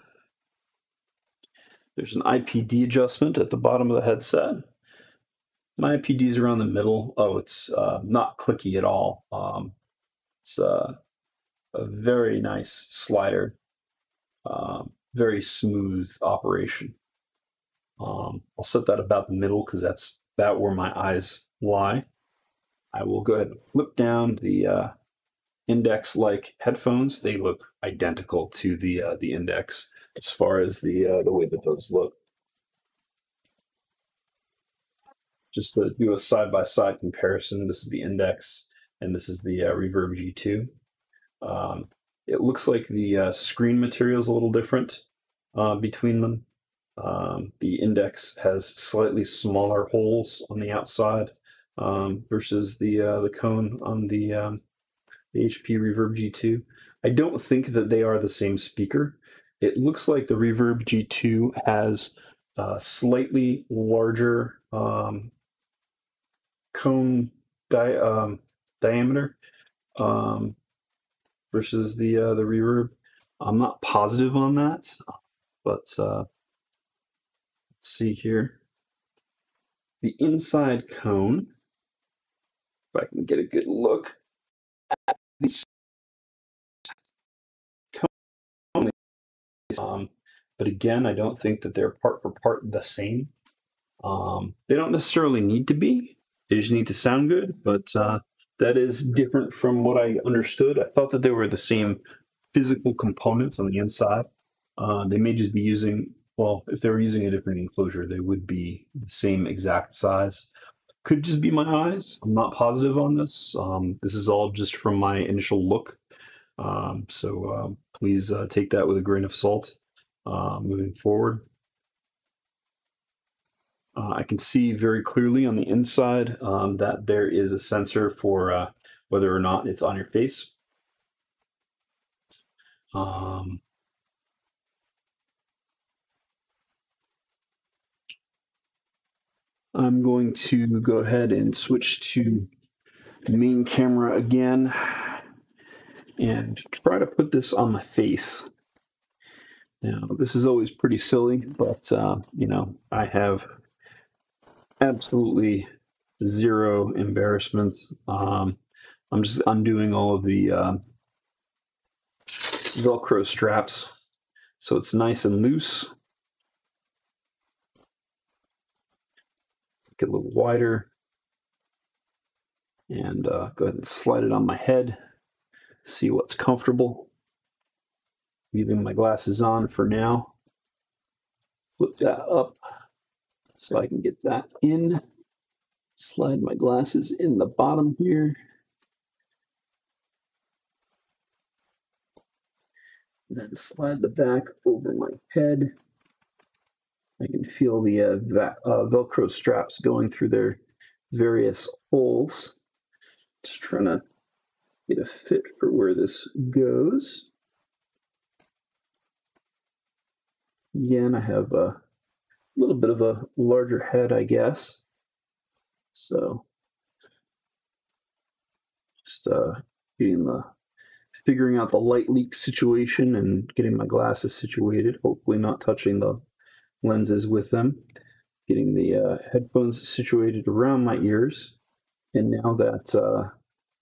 There's an IPD adjustment at the bottom of the headset. My IPD is around the middle. Oh, it's not clicky at all. It's a very nice slider, very smooth operation. I'll set that about the middle because that's about where my eyes lie. I will go ahead and flip down the Index-like headphones. They look identical to the Index as far as the way that those look. Just to do a side-by-side comparison, this is the Index. and this is the Reverb G2. It looks like the screen material is a little different between them. The Index has slightly smaller holes on the outside versus the cone on the HP Reverb G2. I don't think that they are the same speaker. It looks like the Reverb G2 has slightly larger cone diameter versus the Reverb. I'm not positive on that, but let's see here. The inside cone, if I can get a good look at these. But again, I don't think that they're part for part the same. They don't necessarily need to be. They just need to sound good, but that is different from what I understood. I thought that they were the same physical components on the inside. They may just be using, well, if they were using a different enclosure, they would be the same exact size. Could just be my eyes. I'm not positive on this. This is all just from my initial look. Please take that with a grain of salt moving forward. I can see very clearly on the inside that there is a sensor for whether or not it's on your face. I'm going to go ahead and switch to the main camera again and try to put this on my face. Now, this is always pretty silly, but, you know, I have absolutely zero embarrassment. I'm just undoing all of the Velcro straps, so it's nice and loose. Make it a little wider. And go ahead and slide it on my head. See what's comfortable. Leaving my glasses on for now. Flip that up so I can get that in. Slide my glasses in the bottom here. And then slide the back over my head. I can feel the Velcro straps going through their various holes. Just trying to get a fit for where this goes. Again, I have a little bit of a larger head, I guess. So just figuring out the light leak situation and getting my glasses situated, hopefully not touching the lenses with them, getting the headphones situated around my ears. And now that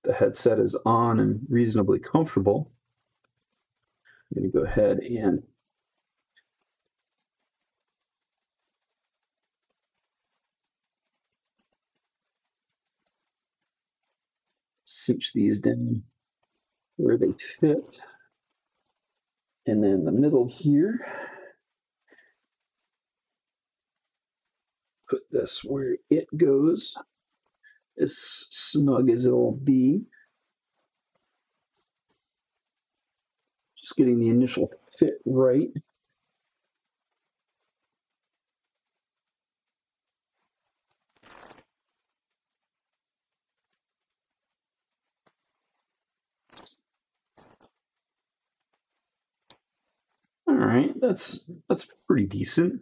the headset is on and reasonably comfortable, I'm going to go ahead and cinch these down where they fit. And then the middle here, put this where it goes. As snug as it'll be. Just getting the initial fit right. All right, that's pretty decent.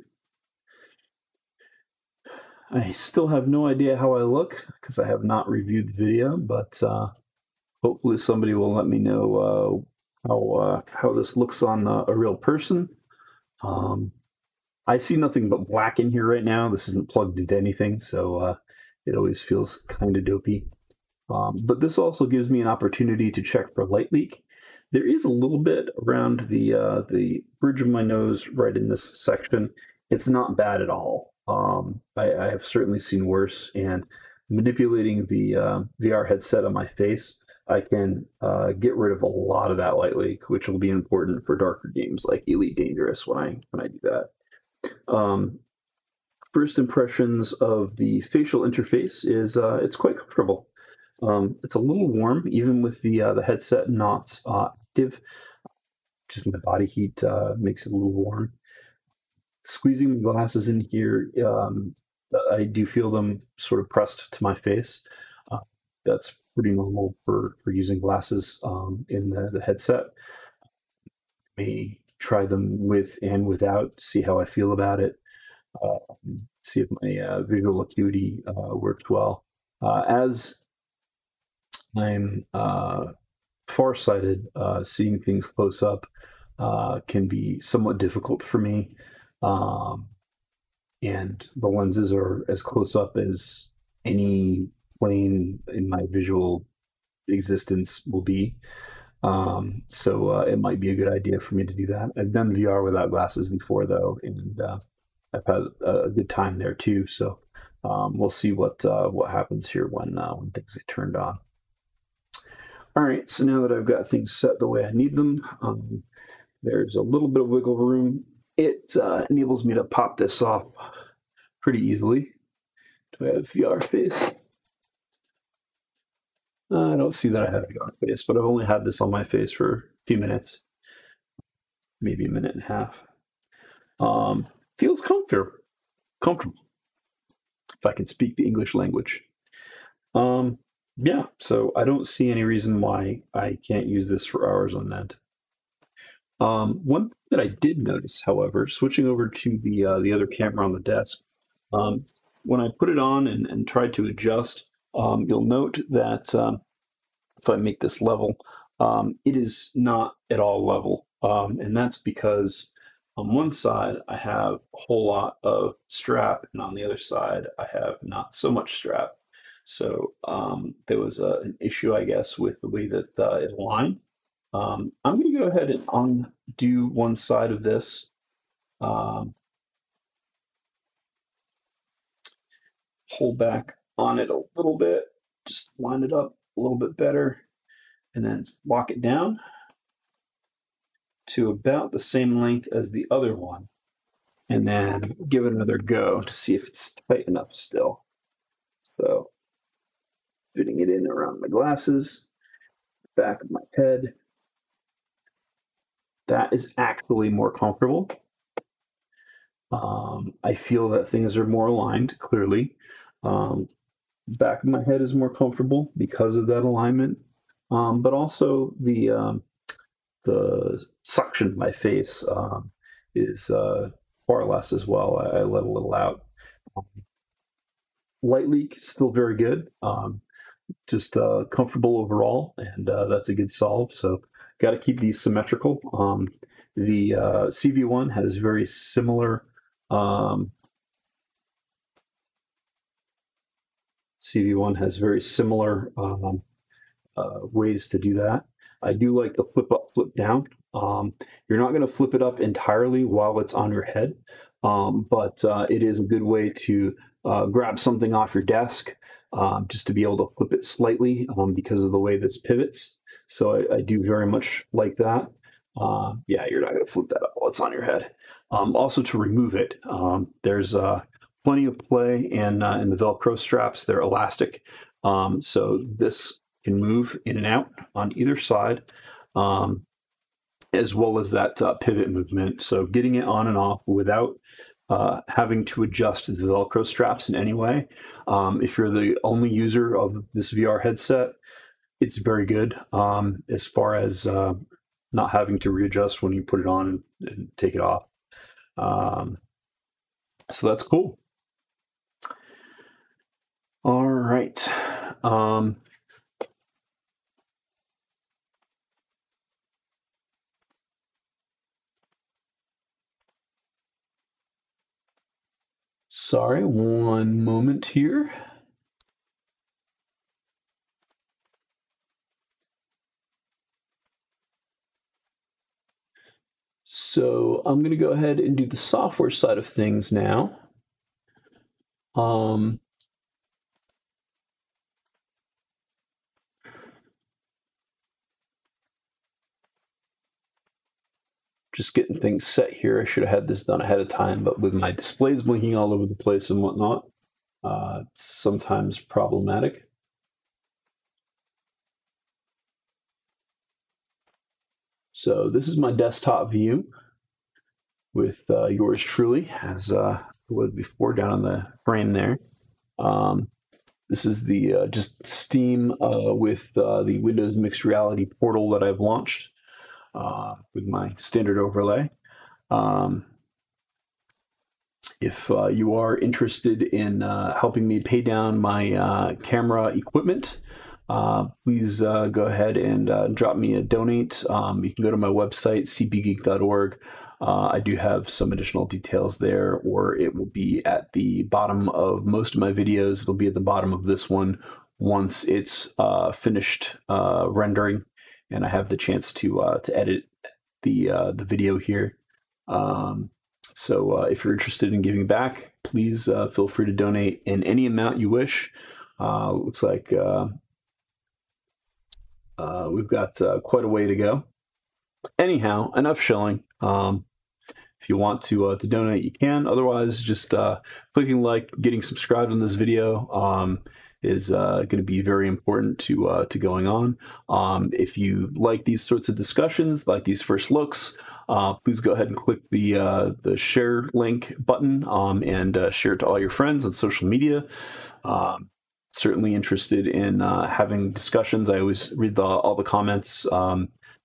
I still have no idea how I look because I have not reviewed the video, but hopefully somebody will let me know how this looks on a real person. I see nothing but black in here right now. This isn't plugged into anything, so it always feels kind of dopey. But this also gives me an opportunity to check for light leak. There is a little bit around the bridge of my nose right in this section. It's not bad at all. I have certainly seen worse, and manipulating the VR headset on my face, I can get rid of a lot of that light leak, which will be important for darker games like Elite Dangerous when I do that. First impressions of the facial interface is it's quite comfortable. It's a little warm, even with the headset not active. Just my body heat makes it a little warm. Squeezing my glasses in here, I do feel them sort of pressed to my face. That's pretty normal for using glasses in the headset. May try them with and without, see how I feel about it, see if my visual acuity works well. As I'm farsighted, seeing things close up can be somewhat difficult for me. And the lenses are as close up as any plane in my visual existence will be. So it might be a good idea for me to do that. I've done VR without glasses before, though, and I've had a good time there too. So we'll see what happens here when things get turned on. All right. So now that I've got things set the way I need them, there's a little bit of wiggle room. It enables me to pop this off pretty easily. Do I have VR face? I don't see that I have VR face, but I've only had this on my face for a few minutes, maybe a minute and a half. Feels comfortable, if I can speak the English language. Yeah, so I don't see any reason why I can't use this for hours on end. One thing that I did notice, however, switching over to the other camera on the desk, when I put it on and tried to adjust, you'll note that if I make this level, it is not at all level. And that's because on one side, I have a whole lot of strap, and on the other side, I have not so much strap. So there was an issue, I guess, with the way that it aligned. I'm going to go ahead and undo one side of this. Pull back on it a little bit, just line it up a little bit better, and then lock it down to about the same length as the other one, and then give it another go to see if it's tight enough still. So fitting it in around my glasses, back of my head. That is actually more comfortable. I feel that things are more aligned, clearly. Back of my head is more comfortable because of that alignment, but also the suction of my face is far less as well. I let a little out. Light leak, still very good. Just comfortable overall, and that's a good solve. So got to keep these symmetrical. The CV1 has very similar ways to do that. I do like the flip up, flip down. You're not going to flip it up entirely while it's on your head, but it is a good way to grab something off your desk just to be able to flip it slightly because of the way this pivots. So I do very much like that. Yeah, you're not going to flip that up while it's on your head. Also to remove it, there's plenty of play in the Velcro straps. They're elastic. So this can move in and out on either side, as well as that pivot movement. So getting it on and off without having to adjust the Velcro straps in any way. If you're the only user of this VR headset, it's very good as far as not having to readjust when you put it on and take it off. So that's cool. All right. Sorry, one moment here. So I'm going to go ahead and do the software side of things now. Just getting things set here. I should have had this done ahead of time, but with my displays blinking all over the place and whatnot, it's sometimes problematic. So this is my desktop view with yours truly, as it was before, down in the frame there. This is the just Steam with the Windows Mixed Reality portal that I've launched with my standard overlay. If you are interested in helping me pay down my camera equipment, please go ahead and drop me a donate. You can go to my website, cpgeek.org. I do have some additional details there, or it will be at the bottom of most of my videos. It'll be at the bottom of this one once it's finished rendering, and I have the chance to edit the video here. So if you're interested in giving back, please feel free to donate in any amount you wish. Looks like we've got quite a way to go. Anyhow, enough shilling. If you want to donate, you can. Otherwise, just clicking like, getting subscribed on this video is going to be very important to going on. If you like these sorts of discussions, like these first looks, please go ahead and click the share link button and share it to all your friends on social media. Certainly interested in having discussions. I always read all the comments.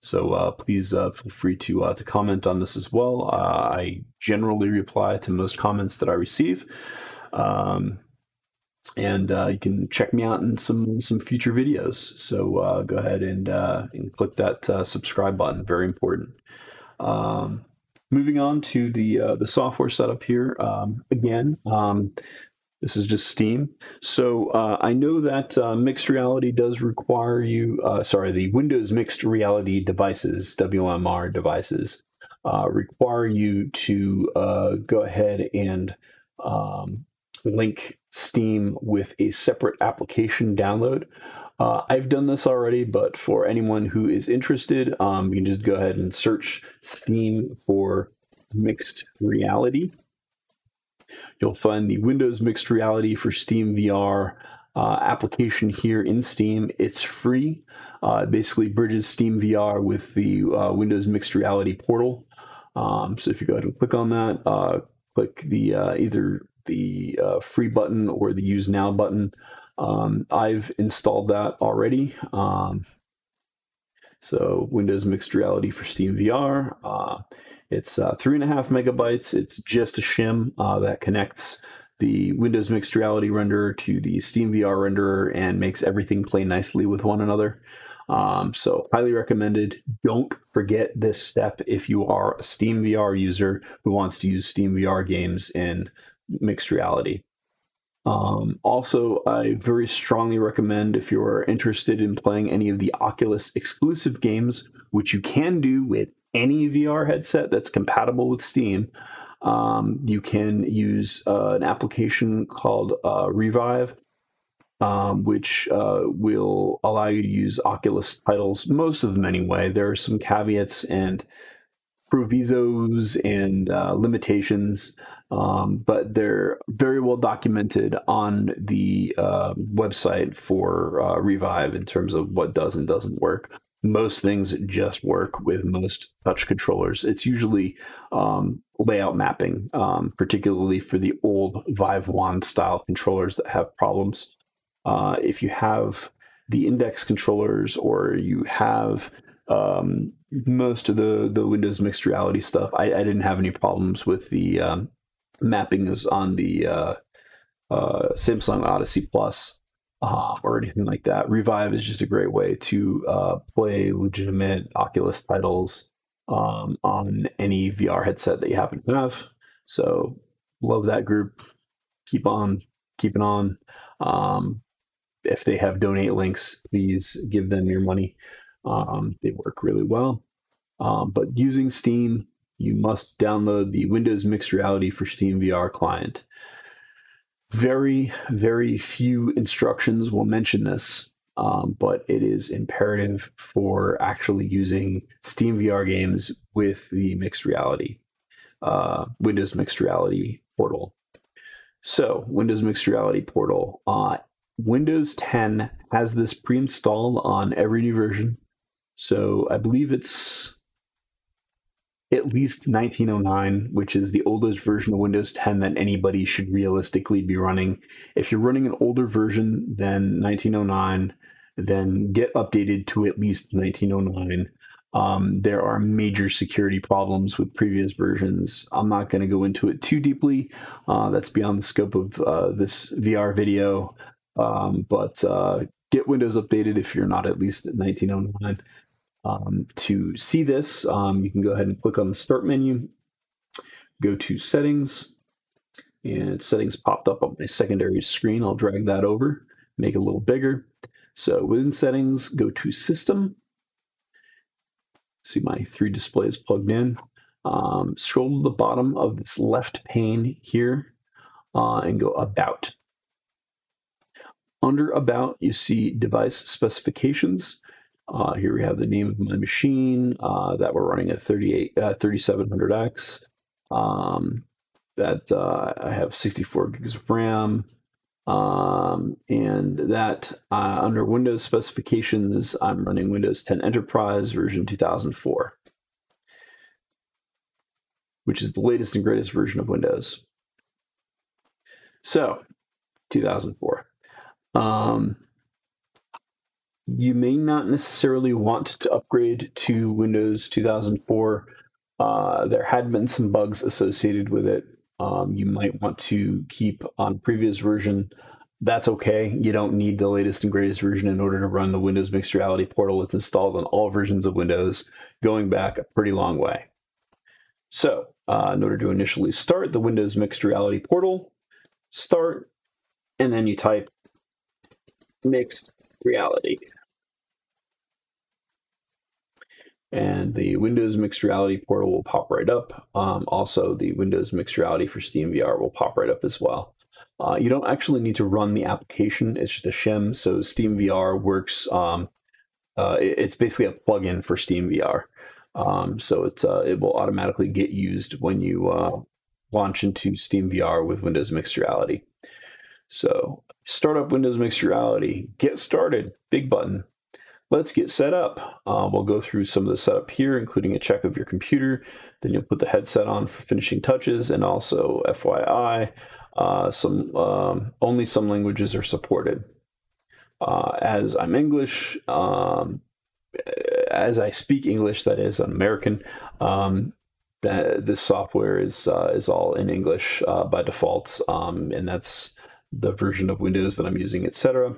So please feel free to comment on this as well. I generally reply to most comments that I receive. And you can check me out in some future videos. So go ahead and click that subscribe button, very important. Moving on to the software setup here. This is just Steam. So I know that mixed reality does require you, sorry, the Windows Mixed Reality devices, WMR devices, require you to go ahead and link Steam with a separate application download. I've done this already, but for anyone who is interested, you can just go ahead and search Steam for Mixed Reality. You'll find the Windows Mixed Reality for Steam VR application here in Steam. It's free. It basically bridges Steam VR with the Windows Mixed Reality portal. So if you go ahead and click on that, click the either the free button or the Use Now button. I've installed that already. So Windows Mixed Reality for Steam VR. It's 3.5 MB. It's just a shim that connects the Windows Mixed Reality renderer to the Steam VR renderer and makes everything play nicely with one another. So highly recommended. Don't forget this step if you are a Steam VR user who wants to use Steam VR games in mixed reality. Also, I very strongly recommend, if you're interested in playing any of the Oculus exclusive games, which you can do with any VR headset that's compatible with Steam, you can use an application called Revive, which will allow you to use Oculus titles, most of them anyway. There are some caveats and provisos and limitations, but they're very well documented on the website for Revive in terms of what does and doesn't work. Most things just work with most touch controllers. It's usually layout mapping, particularly for the old Vive One style controllers that have problems. If you have the Index controllers, or you have most of the Windows Mixed Reality stuff, I didn't have any problems with the mappings on the Samsung Odyssey Plus. Or anything like that. Revive is just a great way to play legitimate Oculus titles on any VR headset that you happen to have. So love that group. Keep on keeping on. If they have donate links, please give them your money. They work really well. But using Steam, you must download the Windows Mixed Reality for Steam VR client. Very, very few instructions will mention this, but it is imperative for actually using Steam VR games with the Mixed Reality, Windows Mixed Reality portal. So, Windows Mixed Reality portal. Windows 10 has this pre-installed on every new version. So I believe it's at least 1909, which is the oldest version of Windows 10 that anybody should realistically be running. If you're running an older version than 1909, then get updated to at least 1909. There are major security problems with previous versions. I'm not going to go into it too deeply. That's beyond the scope of this VR video. But get Windows updated if you're not at least at 1909. To see this, you can go ahead and click on the Start menu, go to Settings, and Settings popped up on my secondary screen. I'll drag that over, make it a little bigger. So within Settings, go to System. See my three displays plugged in. Scroll to the bottom of this left pane here and go About. Under About, you see Device Specifications. Here we have the name of my machine that we're running a 3700X. I have 64 gigs of RAM. And that under Windows specifications, I'm running Windows 10 Enterprise version 2004, which is the latest and greatest version of Windows. So, 2004. You may not necessarily want to upgrade to Windows 2004. There had been some bugs associated with it. You might want to keep on previous version. That's okay. You don't need the latest and greatest version in order to run the Windows Mixed Reality Portal. It's installed on all versions of Windows, going back a pretty long way. So in order to initially start the Windows Mixed Reality Portal, start, and then you type Mixed Reality. And the Windows Mixed Reality Portal will pop right up. Also, the Windows Mixed Reality for Steam VR will pop right up as well. You don't actually need to run the application. It's just a shim. So Steam VR works. It's basically a plugin for Steam VR. So it's it will automatically get used when you launch into Steam VR with Windows Mixed Reality. So start up Windows Mixed Reality. Get started. Big button. Let's get set up. We'll go through some of the setup here, including a check of your computer. Then you'll put the headset on for finishing touches. And also, FYI, only some languages are supported. As I'm English, as I speak English, that is, I'm American, this software is all in English by default. And that's the version of Windows that I'm using, etc.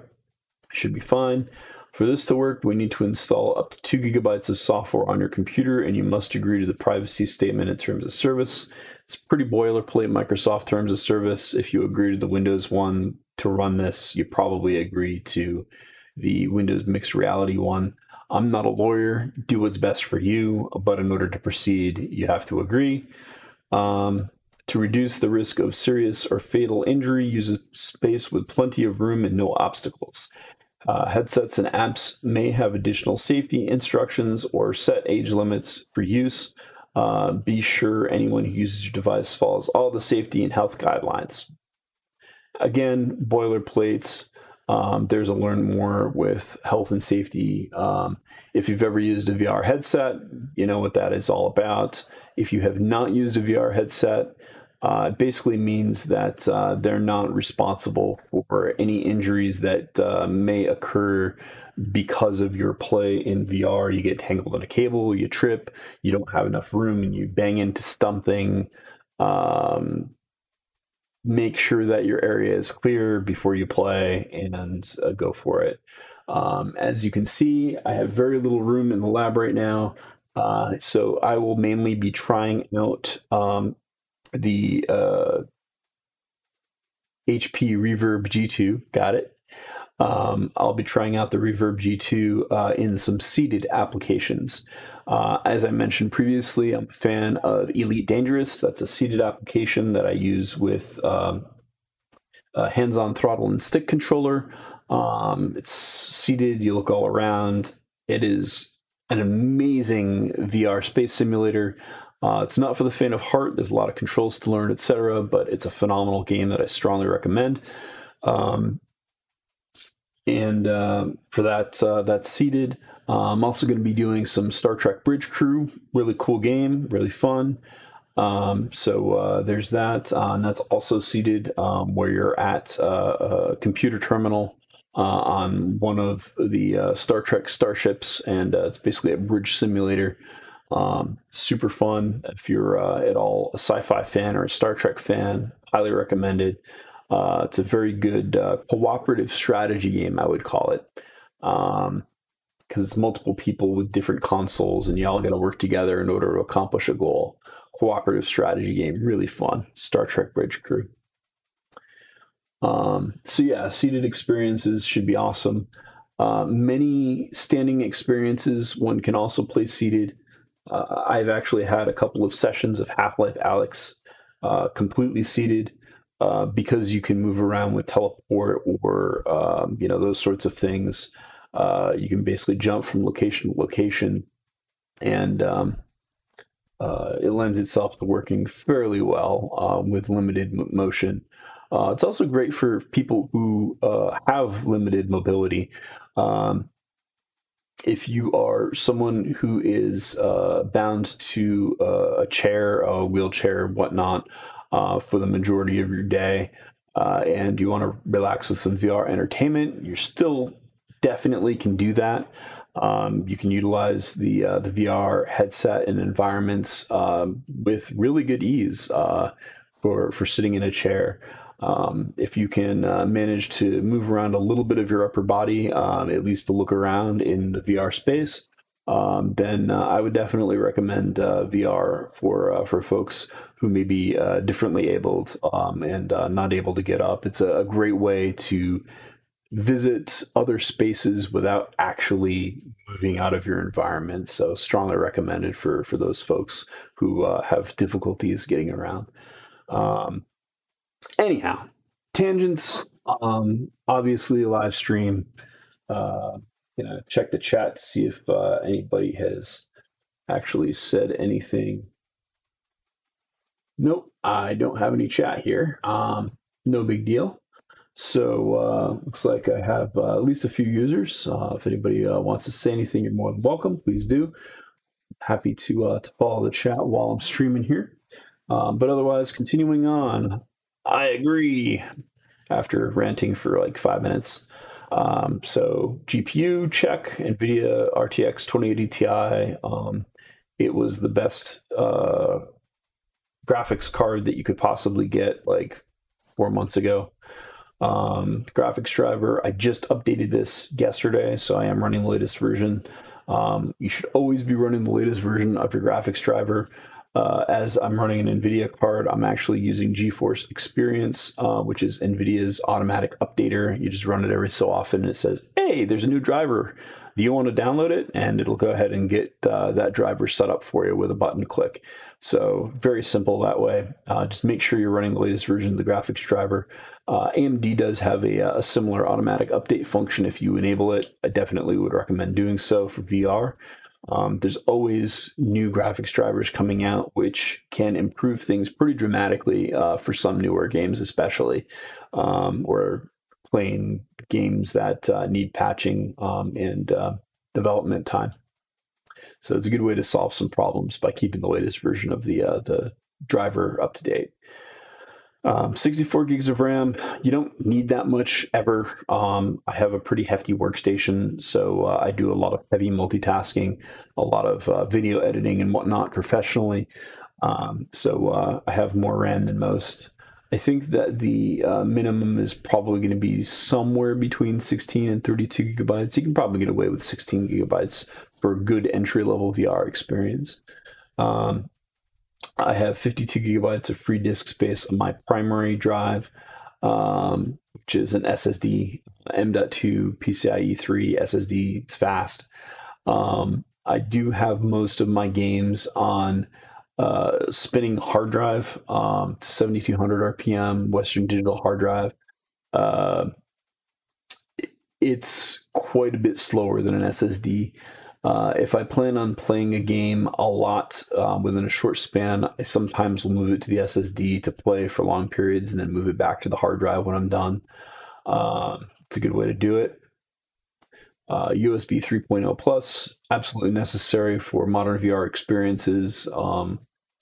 Should be fine. For this to work, we need to install up to 2 gigabytes of software on your computer, and you must agree to the privacy statement in terms of service. It's pretty boilerplate Microsoft terms of service. If you agree to the Windows one to run this, you probably agree to the Windows Mixed Reality one. I'm not a lawyer. Do what's best for you, but in order to proceed, you have to agree. To reduce the risk of serious or fatal injury, use a space with plenty of room and no obstacles. Headsets and apps may have additional safety instructions or set age limits for use. Be sure anyone who uses your device follows all the safety and health guidelines. Again, boilerplates. There's a learn more with health and safety. If you've ever used a VR headset, you know what that is all about. If you have not used a VR headset, it basically means that they're not responsible for any injuries that may occur because of your play in VR. You get tangled on a cable, you trip, you don't have enough room, and you bang into something. Make sure that your area is clear before you play and go for it. As you can see, I have very little room in the lab right now, so I will mainly be trying out the HP Reverb G2, got it. I'll be trying out the Reverb G2 in some seated applications. As I mentioned previously, I'm a fan of Elite Dangerous. That's a seated application that I use with a hands-on throttle and stick controller. It's seated, you look all around. It is an amazing VR space simulator. It's not for the faint of heart. There's a lot of controls to learn, etc., but it's a phenomenal game that I strongly recommend. For that, that's seated. I'm also going to be doing some Star Trek Bridge Crew. Really cool game, really fun. So there's that. And that's also seated where you're at a computer terminal on one of the Star Trek starships. And it's basically a bridge simulator. Super fun. If you're at all a sci-fi fan or a Star Trek fan, highly recommended. It's a very good cooperative strategy game, I would call it. Because it's multiple people with different consoles and you all got to work together in order to accomplish a goal. Cooperative strategy game, really fun. Star Trek Bridge Crew. So yeah, seated experiences should be awesome. Many standing experiences, one can also play seated. I've actually had a couple of sessions of Half-Life Alyx completely seated because you can move around with teleport or those sorts of things. You can basically jump from location to location, and it lends itself to working fairly well with limited motion. It's also great for people who have limited mobility. If you are someone who is bound to a chair, a wheelchair, whatnot, for the majority of your day, and you want to relax with some VR entertainment, you're still definitely can do that. You can utilize the VR headset and environments with really good ease for sitting in a chair. If you can manage to move around a little bit of your upper body, at least to look around in the VR space, then I would definitely recommend VR for folks who may be differently abled and not able to get up. It's a great way to visit other spaces without actually moving out of your environment. So strongly recommended for those folks who have difficulties getting around. Anyhow, tangents, obviously a live stream. Check the chat to see if anybody has actually said anything. Nope, I don't have any chat here. No big deal. So looks like I have at least a few users. If anybody wants to say anything, you're more than welcome. Please do. Happy to follow the chat while I'm streaming here. But otherwise, continuing on, I agree after ranting for like 5 minutes. So GPU check, NVIDIA RTX 2080 Ti. It was the best graphics card that you could possibly get like 4 months ago. Graphics driver, I just updated this yesterday, so I am running the latest version. You should always be running the latest version of your graphics driver. As I'm running an NVIDIA card, I'm actually using GeForce Experience, which is NVIDIA's automatic updater. You just run it every so often and it says, hey, there's a new driver, do you want to download it? And it'll go ahead and get that driver set up for you with a button click. So very simple that way. Just make sure you're running the latest version of the graphics driver. AMD does have a similar automatic update function if you enable it. I definitely would recommend doing so for VR. There's always new graphics drivers coming out, which can improve things pretty dramatically for some newer games, especially, or playing games that need patching and development time. So it's a good way to solve some problems by keeping the latest version of the driver up to date. 64 gigs of RAM, you don't need that much ever. I have a pretty hefty workstation, so I do a lot of heavy multitasking, a lot of video editing and whatnot professionally. So I have more RAM than most. I think that the minimum is probably going to be somewhere between 16 and 32 gigabytes. You can probably get away with 16 gigabytes for a good entry-level VR experience. I have 52 gigabytes of free disk space on my primary drive, which is an SSD, M.2 PCIe 3 SSD. It's fast. I do have most of my games on spinning hard drive, 7200 RPM Western Digital hard drive. It's quite a bit slower than an SSD. If I plan on playing a game a lot within a short span, I sometimes will move it to the SSD to play for long periods and then move it back to the hard drive when I'm done. It's a good way to do it. USB 3.0 Plus, absolutely necessary for modern VR experiences.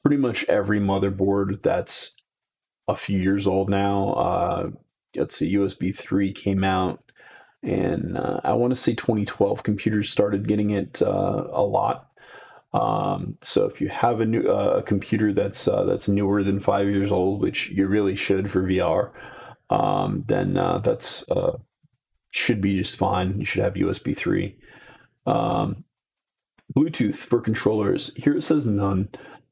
Pretty much every motherboard that's a few years old now. Let's see, USB 3 came out, and I want to say 2012 computers started getting it a lot. So if you have a new computer that's newer than 5 years old, which you really should for VR, then that's should be just fine. You should have USB 3. Bluetooth for controllers. Here it says none.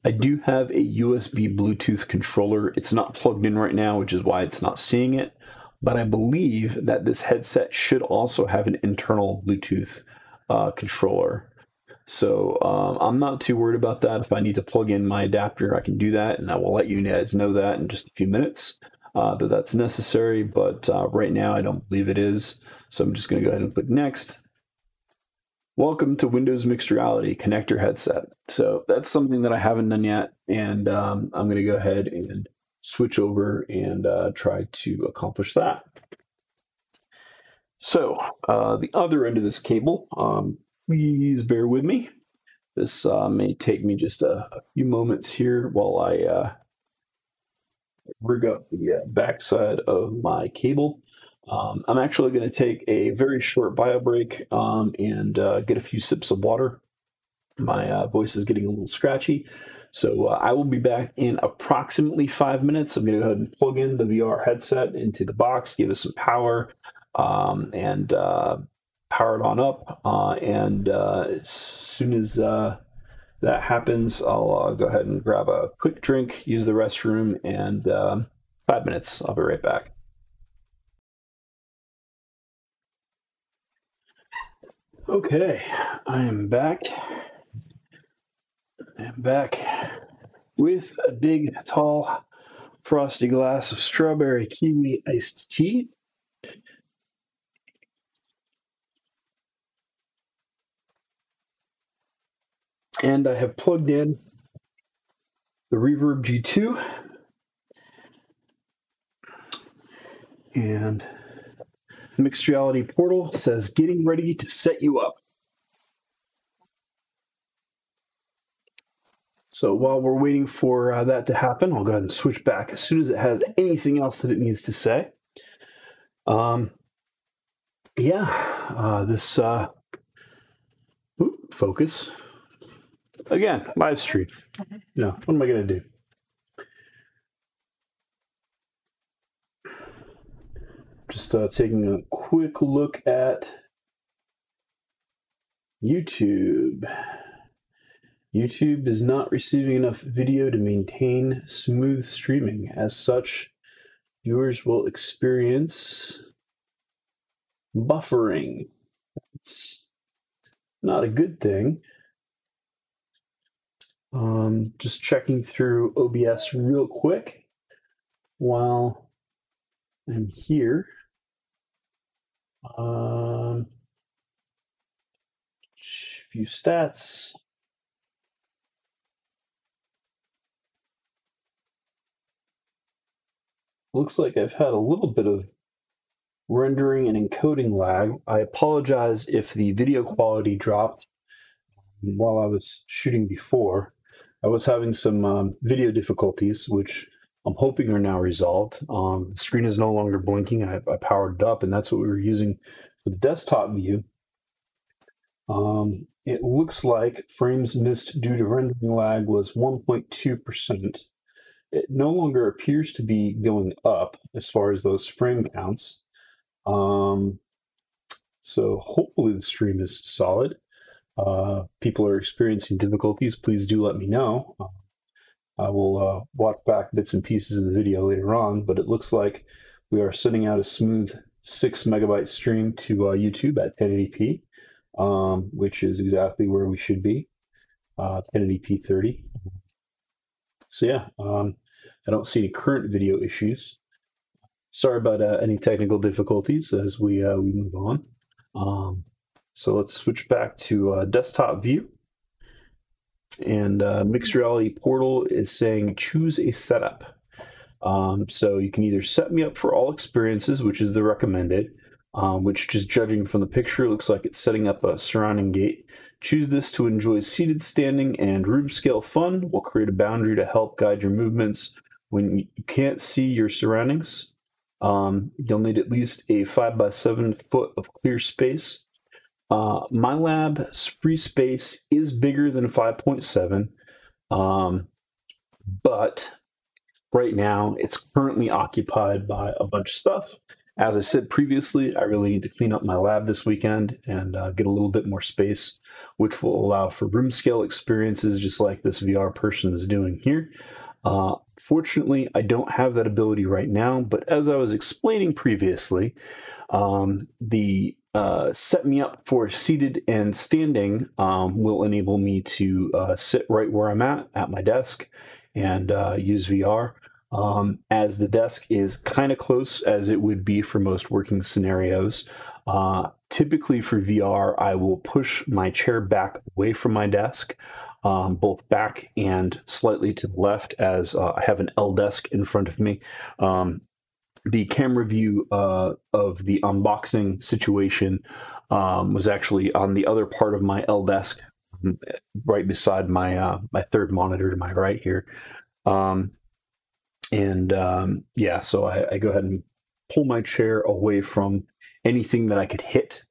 I do have a USB Bluetooth controller. It's not plugged in right now, which is why it's not seeing it. But I believe that this headset should also have an internal Bluetooth controller. So I'm not too worried about that. If I need to plug in my adapter, I can do that, and I will let you guys know that in just a few minutes that that's necessary. But right now, I don't believe it is. So I'm just going to go ahead and click next. Welcome to Windows Mixed Reality Connector Headset. So that's something that I haven't done yet, and I'm going to go ahead and switch over and try to accomplish that. So the other end of this cable, please bear with me. This may take me just a few moments here while I rig up the backside of my cable. I'm actually going to take a very short bio break and get a few sips of water. My voice is getting a little scratchy, so I will be back in approximately 5 minutes. I'm going to go ahead and plug in the VR headset into the box, give it some power, and power it on up. As soon as that happens, I'll go ahead and grab a quick drink, use the restroom, and 5 minutes. I'll be right back. Okay, I am back. I'm back with a big, tall, frosty glass of strawberry kiwi iced tea. And I have plugged in the Reverb G2 and Mixed Reality Portal says, getting ready to set you up. So while we're waiting for that to happen, I'll go ahead and switch back as soon as it has anything else that it needs to say. This focus. Again, live stream. No, what am I going to do? Just taking a quick look at YouTube. YouTube is not receiving enough video to maintain smooth streaming. As such, viewers will experience buffering. That's not a good thing. Just checking through OBS real quick while I'm here. Few stats. Looks like I've had a little bit of rendering and encoding lag. I apologize if the video quality dropped while I was shooting before. I was having some video difficulties, which I'm hoping are now resolved. The screen is no longer blinking. I powered it up, and that's what we were using for the desktop view. It looks like frames missed due to rendering lag was 1.2%. It no longer appears to be going up as far as those frame counts. So hopefully the stream is solid. People are experiencing difficulties. Please do let me know. I will watch back bits and pieces of the video later on, but it looks like we are sending out a smooth 6 megabyte stream to YouTube at 1080p, which is exactly where we should be, 1080p 30. So yeah, I don't see any current video issues. Sorry about any technical difficulties as we move on. So let's switch back to desktop view. And Mixed Reality Portal is saying, choose a setup. So you can either set me up for all experiences, which is the recommended, which just judging from the picture looks like it's setting up a surrounding gate. Choose this to enjoy seated, standing, and room scale fun. We'll create a boundary to help guide your movements when you can't see your surroundings. You'll need at least a 5 by 7 foot of clear space. My lab's free space is bigger than 5.7, but right now it's currently occupied by a bunch of stuff. As I said previously, I really need to clean up my lab this weekend and get a little bit more space, which will allow for room scale experiences just like this VR person is doing here. Fortunately, I don't have that ability right now, but as I was explaining previously, set me up for seated and standing will enable me to sit right where I'm at my desk, and use VR. As the desk is kind of close as it would be for most working scenarios. Typically for VR, I will push my chair back away from my desk, both back and slightly to the left, as I have an L desk in front of me. The camera view of the unboxing situation was actually on the other part of my L desk, right beside my, my third monitor to my right here. Yeah, so I go ahead and pull my chair away from anything that I could hit,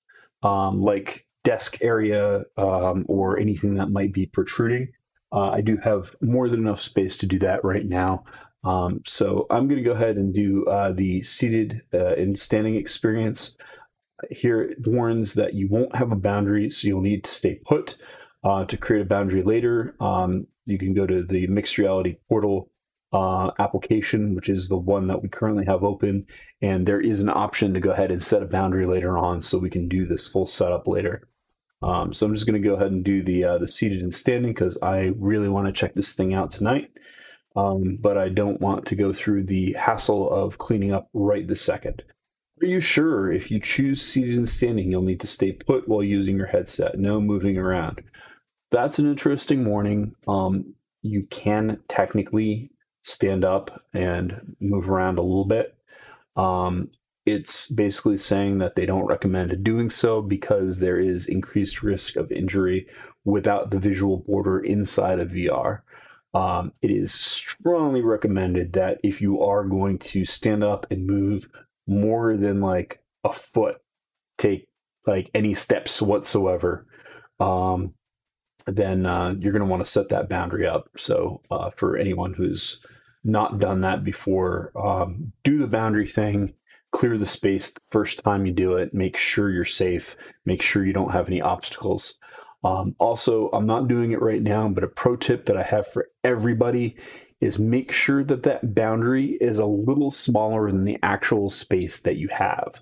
like desk area or anything that might be protruding. I do have more than enough space to do that right now. So I'm going to go ahead and do the seated and standing experience. Here it warns that you won't have a boundary, so you'll need to stay put. To create a boundary later, you can go to the Mixed Reality Portal application, which is the one that we currently have open, and there is an option to go ahead and set a boundary later on, so we can do this full setup later. So I'm just going to go ahead and do the seated and standing because I really want to check this thing out tonight, but I don't want to go through the hassle of cleaning up right this second. Are you sure? If you choose seated and standing, you'll need to stay put while using your headset. No moving around. That's an interesting warning. You can technically stand up and move around a little bit. It's basically saying that they don't recommend doing so because there is increased risk of injury without the visual border inside of VR. It is strongly recommended that if you are going to stand up and move more than like a foot, take like any steps whatsoever, then you're going to want to set that boundary up. So for anyone who's not done that before, do the boundary thing, clear the space the first time you do it, make sure you're safe, make sure you don't have any obstacles. Also, I'm not doing it right now, but a pro tip that I have for everybody is make sure that that boundary is a little smaller than the actual space that you have.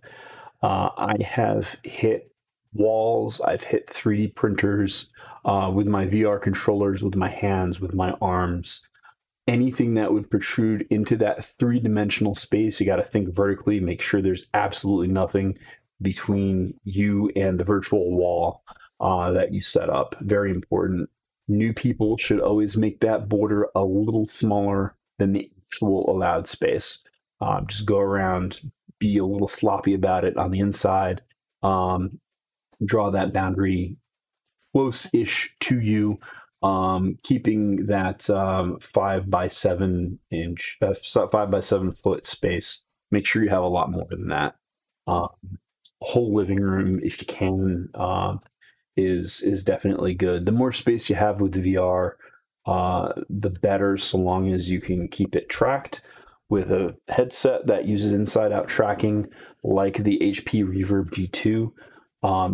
I have hit walls, I've hit 3D printers with my VR controllers, with my hands, with my arms. Anything that would protrude into that three-dimensional space, you got to think vertically, make sure there's absolutely nothing between you and the virtual wall that you set up. Very important. New people should always make that border a little smaller than the actual allowed space. Just go around, be a little sloppy about it on the inside. Draw that boundary close-ish to you, keeping that 5 by 7 foot space. Make sure you have a lot more than that. Whole living room, if you can, is definitely good. The more space you have with the VR, the better, so long as you can keep it tracked. With a headset that uses inside-out tracking, like the HP Reverb G2,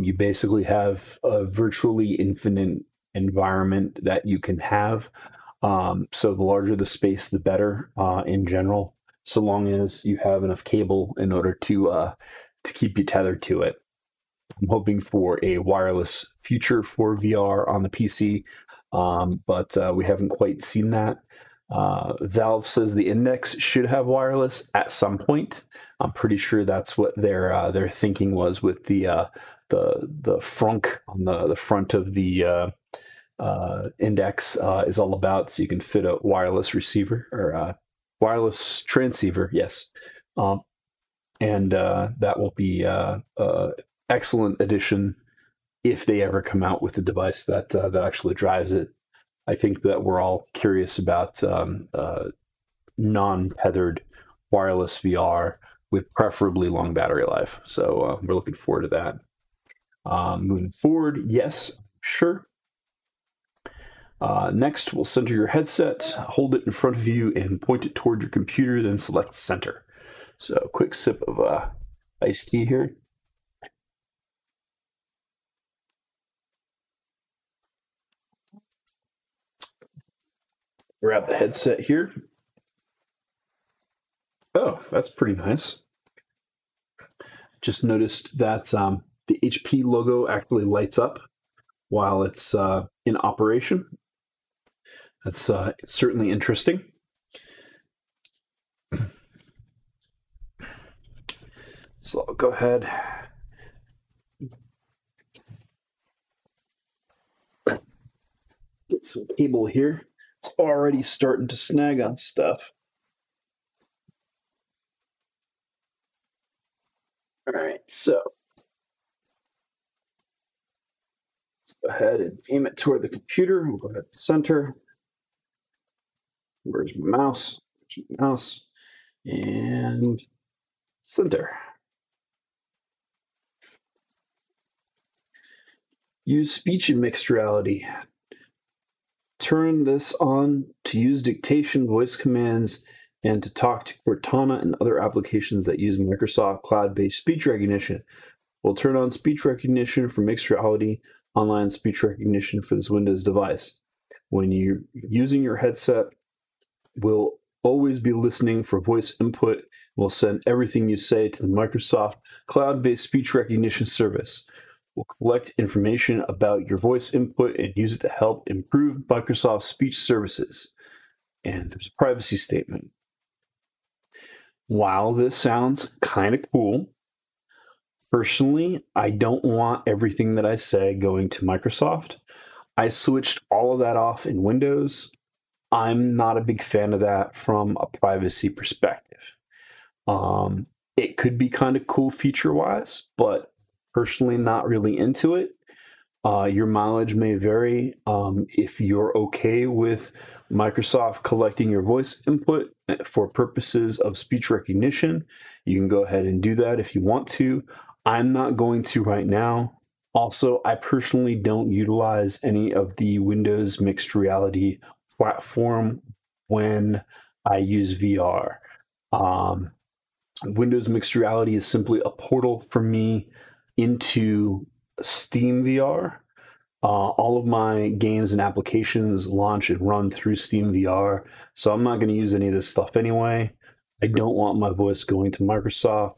you basically have a virtually infinite environment that you can have. So the larger the space, the better in general, so long as you have enough cable in order to keep you tethered to it. I'm hoping for a wireless future for VR on the PC, but we haven't quite seen that. Valve says the Index should have wireless at some point. I'm pretty sure that's what their thinking was with the frunk on the front of the Index is all about, so you can fit a wireless receiver or a wireless transceiver. Yes, And that will be an excellent addition if they ever come out with a device that that actually drives it. I think that we're all curious about non-tethered wireless VR with preferably long battery life. So we're looking forward to that. Moving forward, yes, sure. Next, we'll center your headset, hold it in front of you and point it toward your computer, then select center. So a quick sip of iced tea here. Grab the headset here. Oh, that's pretty nice. Just noticed that the HP logo actually lights up while it's in operation. That's certainly interesting. So I'll go ahead. Get some cable here. It's already starting to snag on stuff. All right, so let's go ahead and aim it toward the computer. We'll go ahead to center. Where's my mouse? Where's my mouse? And center. Use speech in mixed reality. Turn this on to use dictation, voice commands, and to talk to Cortana and other applications that use Microsoft cloud-based speech recognition. We'll turn on speech recognition for mixed reality, online speech recognition for this Windows device. When you're using your headset, we'll always be listening for voice input. We'll send everything you say to the Microsoft cloud-based speech recognition service. We'll collect information about your voice input and use it to help improve Microsoft speech services. And there's a privacy statement. While this sounds kind of cool, personally, I don't want everything that I say going to Microsoft. I switched all of that off in Windows. I'm not a big fan of that from a privacy perspective. It could be kind of cool feature-wise, but personally not really into it. Your mileage may vary. If you're okay with Microsoft collecting your voice input for purposes of speech recognition, you can go ahead and do that if you want to. I'm not going to right now. Also, I personally don't utilize any of the Windows Mixed Reality platform when I use VR. Windows Mixed Reality is simply a portal for me into Steam VR. All of my games and applications launch and run through Steam VR, so I'm not going to use any of this stuff anyway. I don't want my voice going to Microsoft,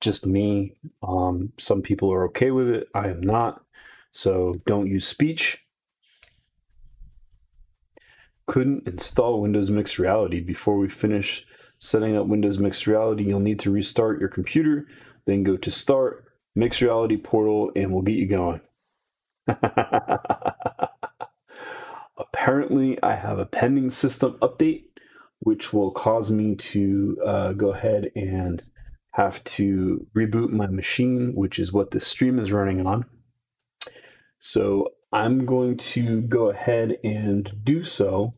just me. Some people are okay with it. I am not, so don't use speech. Couldn't install Windows Mixed Reality. Before we finish setting up Windows Mixed Reality, you'll need to restart your computer, then go to Start, Mixed Reality Portal, and we'll get you going. Apparently, I have a pending system update, which will cause me to go ahead and have to reboot my machine, which is what this stream is running on. So I'm going to go ahead and do so.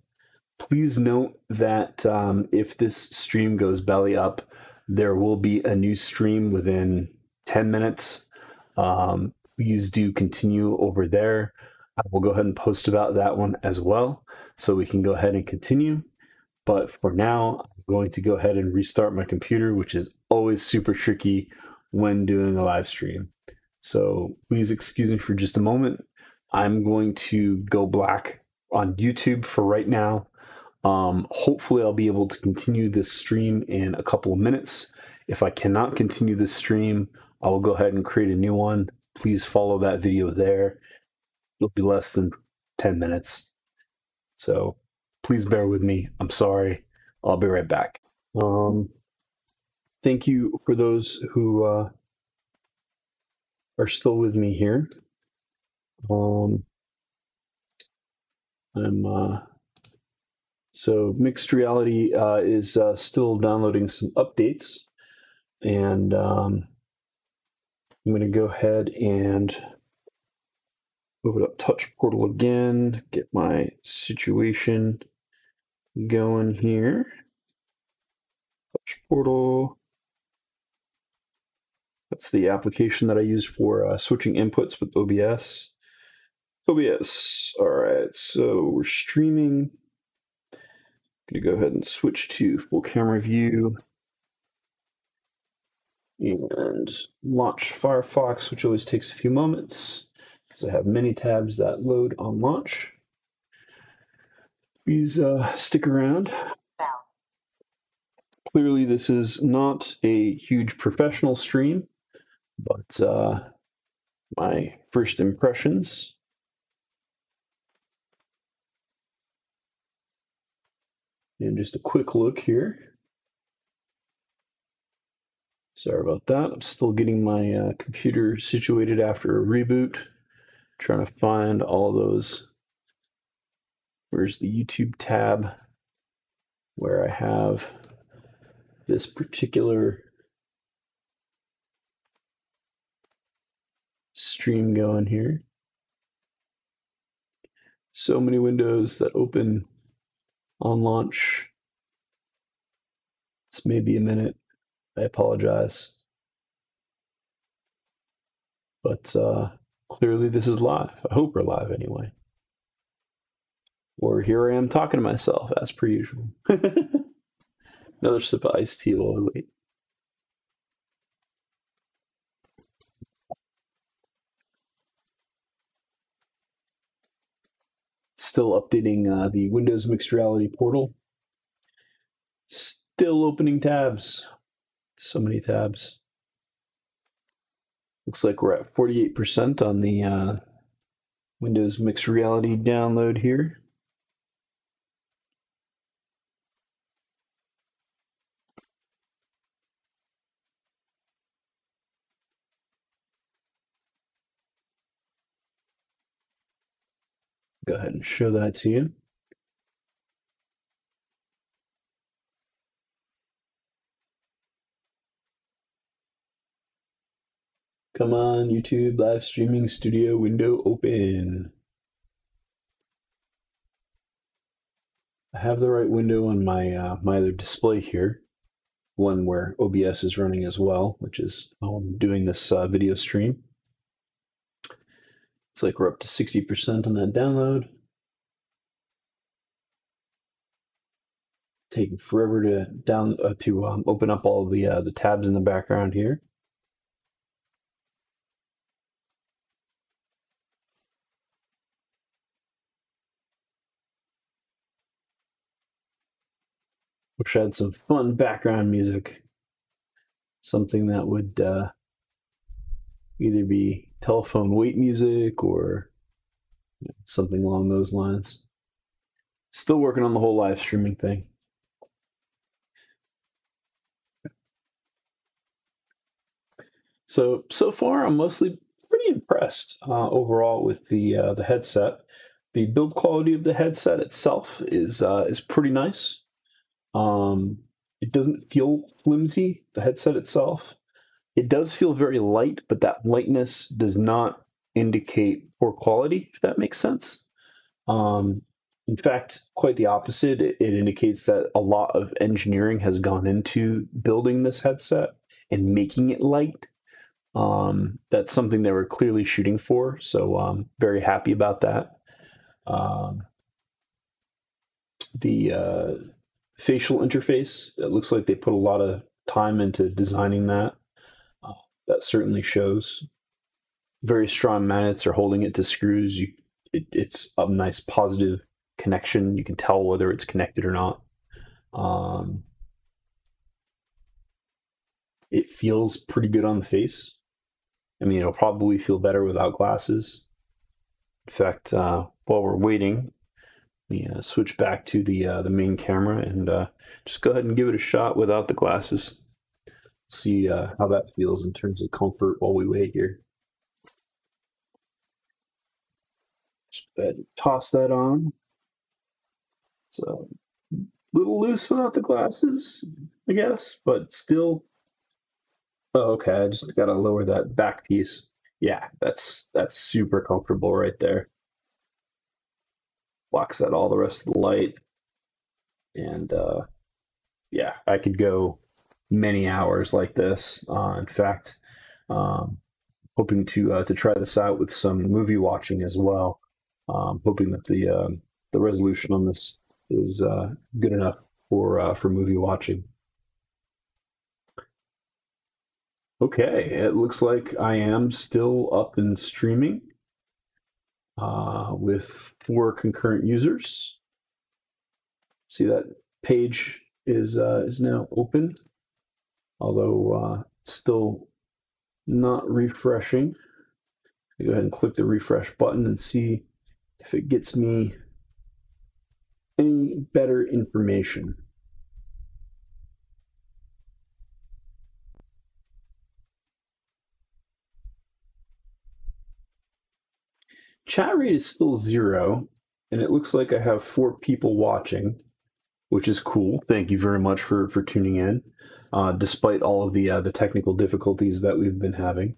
Please note that if this stream goes belly up, there will be a new stream within 10 minutes. Please do continue over there. I will go ahead and post about that one as well, so we can go ahead and continue. But for now, I'm going to go ahead and restart my computer, which is always super tricky when doing a live stream. So please excuse me for just a moment. I'm going to go black on YouTube for right now. Hopefully I'll be able to continue this stream in a couple of minutes. If I cannot continue this stream, I will go ahead and create a new one. Please follow that video there. It'll be less than 10 minutes. So please bear with me. I'm sorry. I'll be right back. Thank you for those who are still with me here. So Mixed Reality is still downloading some updates. And I'm going to go ahead and move it up Touch Portal again, get my situation going here. Touch Portal. That's the application that I use for switching inputs with OBS. OBS. All right, so we're streaming. I'm going to go ahead and switch to full camera view and launch Firefox, which always takes a few moments because I have many tabs that load on launch. Please stick around. Clearly, this is not a huge professional stream, but my first impressions. And just a quick look here. Sorry about that. I'm still getting my computer situated after a reboot. Trying to find all those. Where's the YouTube tab where I have this particular stream going here. So many windows that open on launch. This may be a minute. I apologize. But clearly this is live. I hope we're live anyway. Or here I am talking to myself, as per usual. Another sip of iced tea while I wait. Still updating the Windows Mixed Reality portal. Still opening tabs. So many tabs. Looks like we're at 48% on the Windows Mixed Reality download here. Go ahead and show that to you. Come on, YouTube live streaming studio window open. I have the right window on my my other display here, one where OBS is running as well, which is how I'm doing this video stream. It's like we're up to 60% on that download. Taking forever to open up all the tabs in the background here. Wish I had some fun background music. Something that would either be telephone wait music or something along those lines. Still working on the whole live streaming thing. So far, I'm mostly pretty impressed overall with the headset. The build quality of the headset itself is pretty nice. It doesn't feel flimsy, the headset itself. It does feel very light, but that lightness does not indicate poor quality, if that makes sense. In fact, quite the opposite. It indicates that a lot of engineering has gone into building this headset and making it light. That's something they were clearly shooting for, so I'm very happy about that. The facial interface, it looks like they put a lot of time into designing that. That certainly shows. Very strong magnets are holding it to screws. It's a nice positive connection. You can tell whether it's connected or not. It feels pretty good on the face. I mean, it'll probably feel better without glasses. In fact, while we're waiting, let me switch back to the main camera and just go ahead and give it a shot without the glasses. See how that feels in terms of comfort while we wait here. Just go ahead and toss that on. It's a little loose without the glasses, I guess, but still Oh, okay. I just got to lower that back piece. Yeah, that's super comfortable right there. Blocks out all the rest of the light. And yeah, I could go many hours like this. In fact, hoping to try this out with some movie watching as well. Hoping that the resolution on this is good enough for movie watching. Okay, it looks like I am still up and streaming with 4 concurrent users. See, that page is now open, although it's still not refreshing. I go ahead and click the refresh button and see if it gets me any better information. Chat rate is still 0, and it looks like I have 4 people watching, which is cool. Thank you very much for tuning in, despite all of the technical difficulties that we've been having.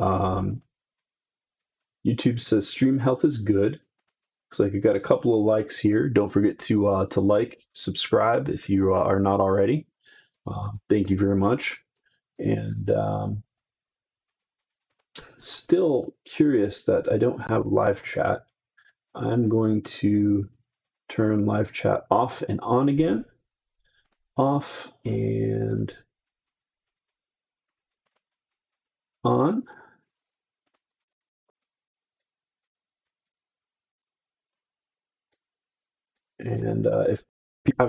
YouTube says stream health is good. Looks like I got a couple of likes here. Don't forget to like, subscribe if you are not already. Thank you very much. And still curious that I don't have live chat. I'm going to turn live chat off and on again. Off and on. And if you have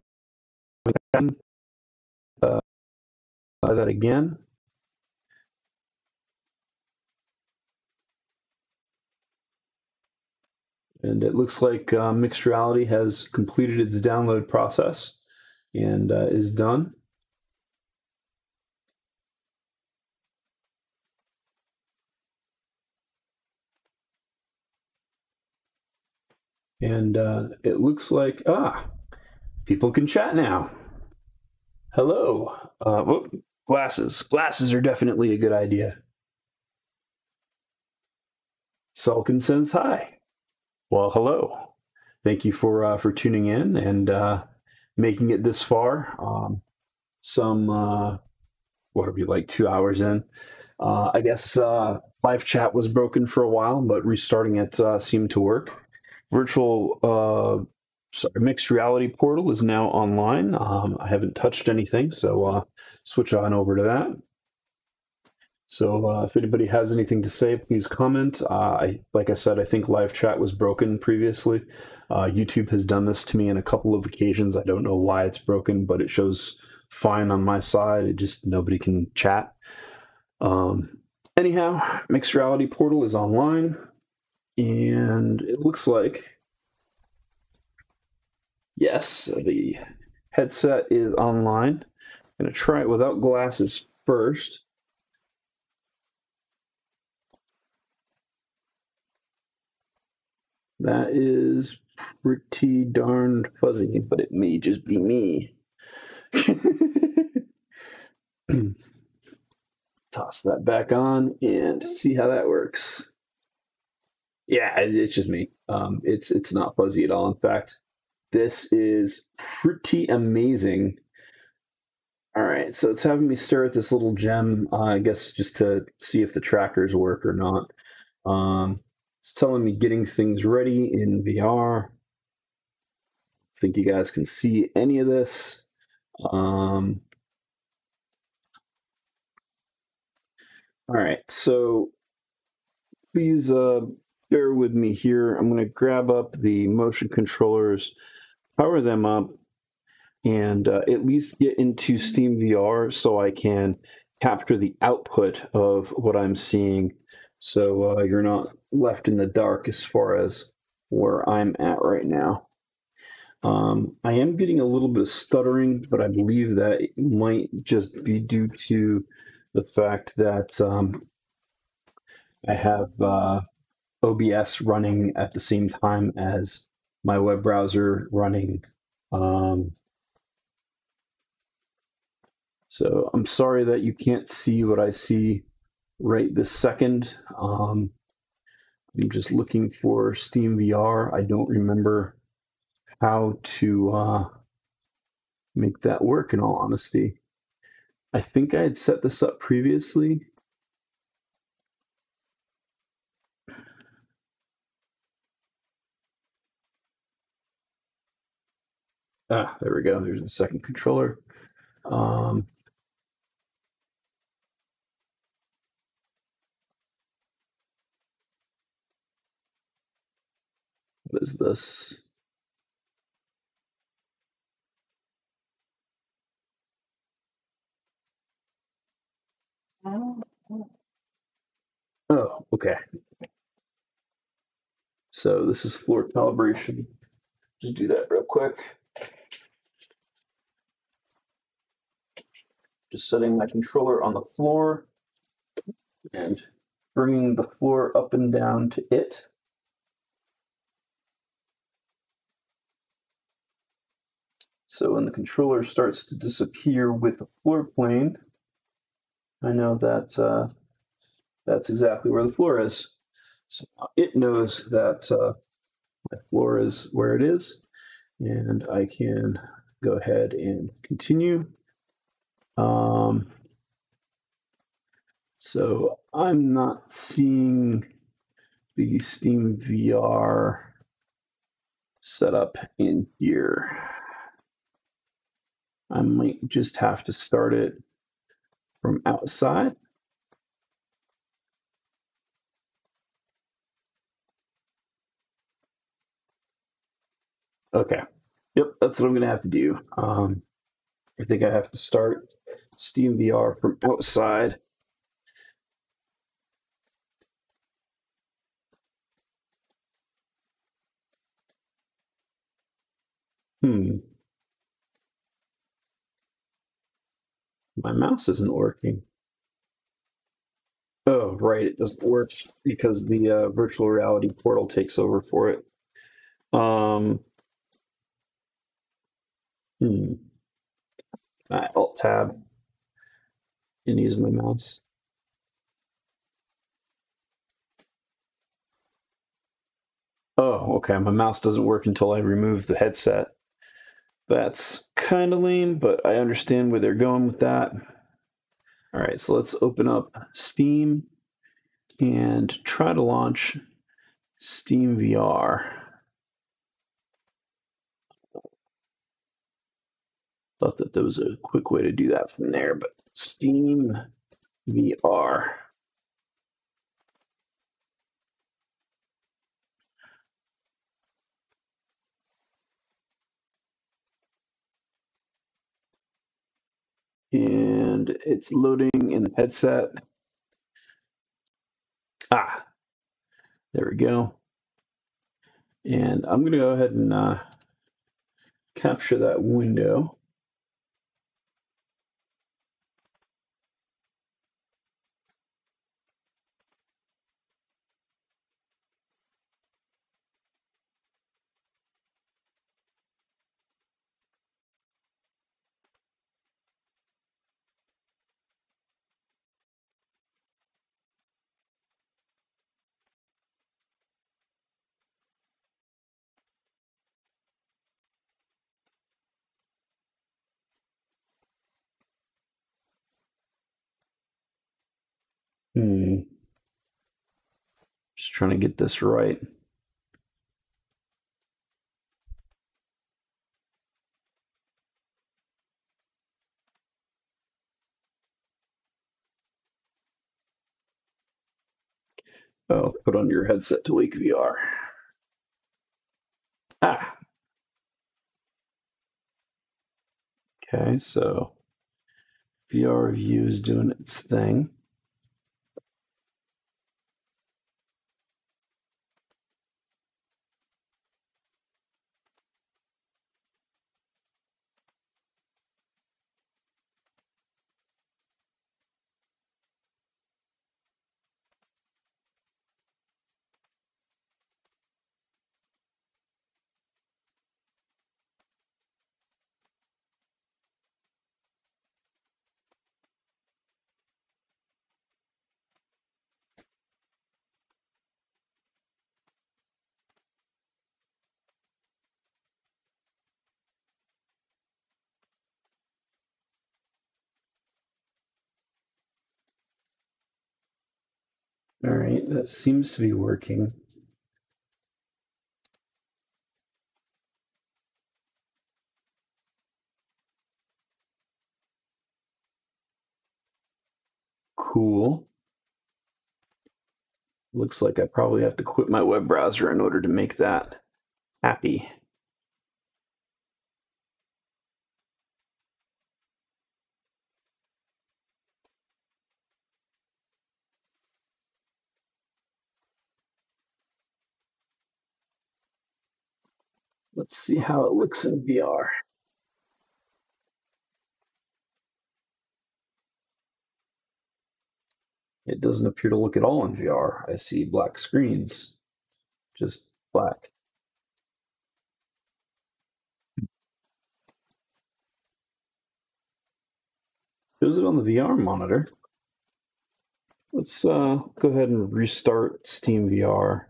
that again. And it looks like Mixed Reality has completed its download process and is done. And it looks like, people can chat now. Hello. Oh, glasses. Glasses are definitely a good idea. Sulkin sends hi. Well, hello. Thank you for tuning in and making it this far. What are we, like 2 hours in? I guess live chat was broken for a while, but restarting it seemed to work. Mixed Reality Portal is now online. I haven't touched anything, so switch on over to that. So if anybody has anything to say, please comment. Like I said, I think live chat was broken previously. YouTube has done this to me on a couple of occasions. I don't know why it's broken, but it shows fine on my side. It just, nobody can chat. Anyhow, Mixed Reality Portal is online. And it looks like, yes, the headset is online. I'm going to try it without glasses first. That is pretty darn fuzzy, but it may just be me. Toss that back on and see how that works. Yeah, it's just me. It's not fuzzy at all. In fact, this is pretty amazing. All right, so it's having me stare at this little gem, I guess, just to see if the trackers work or not. It's telling me getting things ready in VR. I think you guys can see any of this. All right, so please... bear with me here. I'm going to grab up the motion controllers, power them up, and at least get into Steam VR so I can capture the output of what I'm seeing, so you're not left in the dark as far as where I'm at right now. I am getting a little bit of stuttering, but I believe that it might just be due to the fact that I have... OBS running at the same time as my web browser running So I'm sorry that you can't see what I see right this second. I'm just looking for Steam VR. I don't remember how to make that work, in all honesty. I think I had set this up previously. Ah, there we go. There's the second controller. What is this? Oh, okay. So this is floor calibration. Just do that real quick. Just setting my controller on the floor and bringing the floor up and down to it. So when the controller starts to disappear with the floor plane, I know that that's exactly where the floor is. So it knows that my floor is where it is, and I can go ahead and continue. So I'm not seeing the Steam VR setup in here. I might just have to start it from outside. Okay. Yep, that's what I'm gonna have to do. I think I have to start Steam VR from outside. My mouse isn't working. Oh, right, it doesn't work because the virtual reality portal takes over for it. Alt tab and use my mouse. Oh, okay, my mouse doesn't work until I remove the headset. That's kind of lame, but I understand where they're going with that. All right, so let's open up Steam and try to launch Steam VR. Thought that there was a quick way to do that from there, but Steam VR. And it's loading in the headset. Ah, there we go. And I'm gonna go ahead and capture that window. Just trying to get this right. Oh, put on your headset to leak VR. Ah. Okay, so VR Review is doing its thing. All right, that seems to be working. Cool. Looks like I probably have to quit my web browser in order to make that happy. Let's see how it looks in VR. It doesn't appear to look at all in VR. I see black screens, just black. Shows it on the VR monitor. Let's go ahead and restart Steam VR.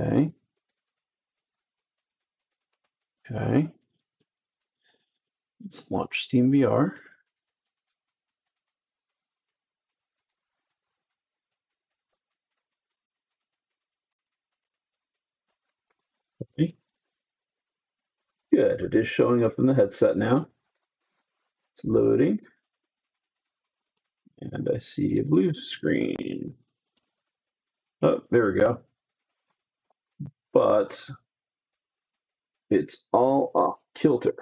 Okay. Okay. Let's launch Steam VR. Okay. Good. It is showing up in the headset now. It's loading. And I see a blue screen. Oh, there we go. But it's all off kilter.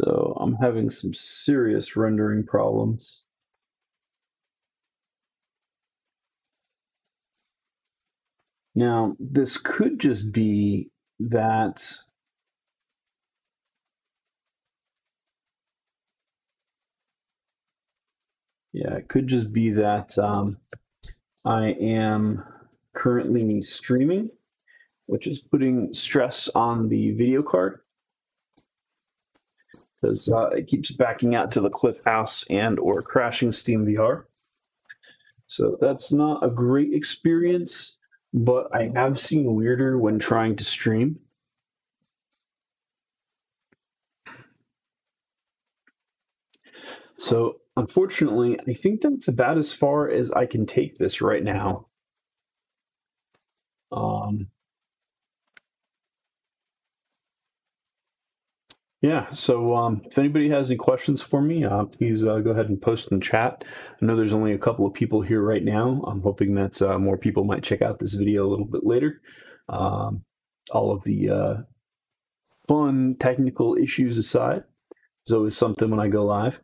So I'm having some serious rendering problems. Now, this could just be that I am currently streaming, which is putting stress on the video card, because it keeps backing out to the Cliff House and or crashing Steam VR. So that's not a great experience, but I have seen weirder when trying to stream. So unfortunately, I think that's about as far as I can take this right now. Yeah, so if anybody has any questions for me, please go ahead and post in chat. I know there's only a couple of people here right now. I'm hoping that more people might check out this video a little bit later. All of the fun technical issues aside, there's always something when I go live.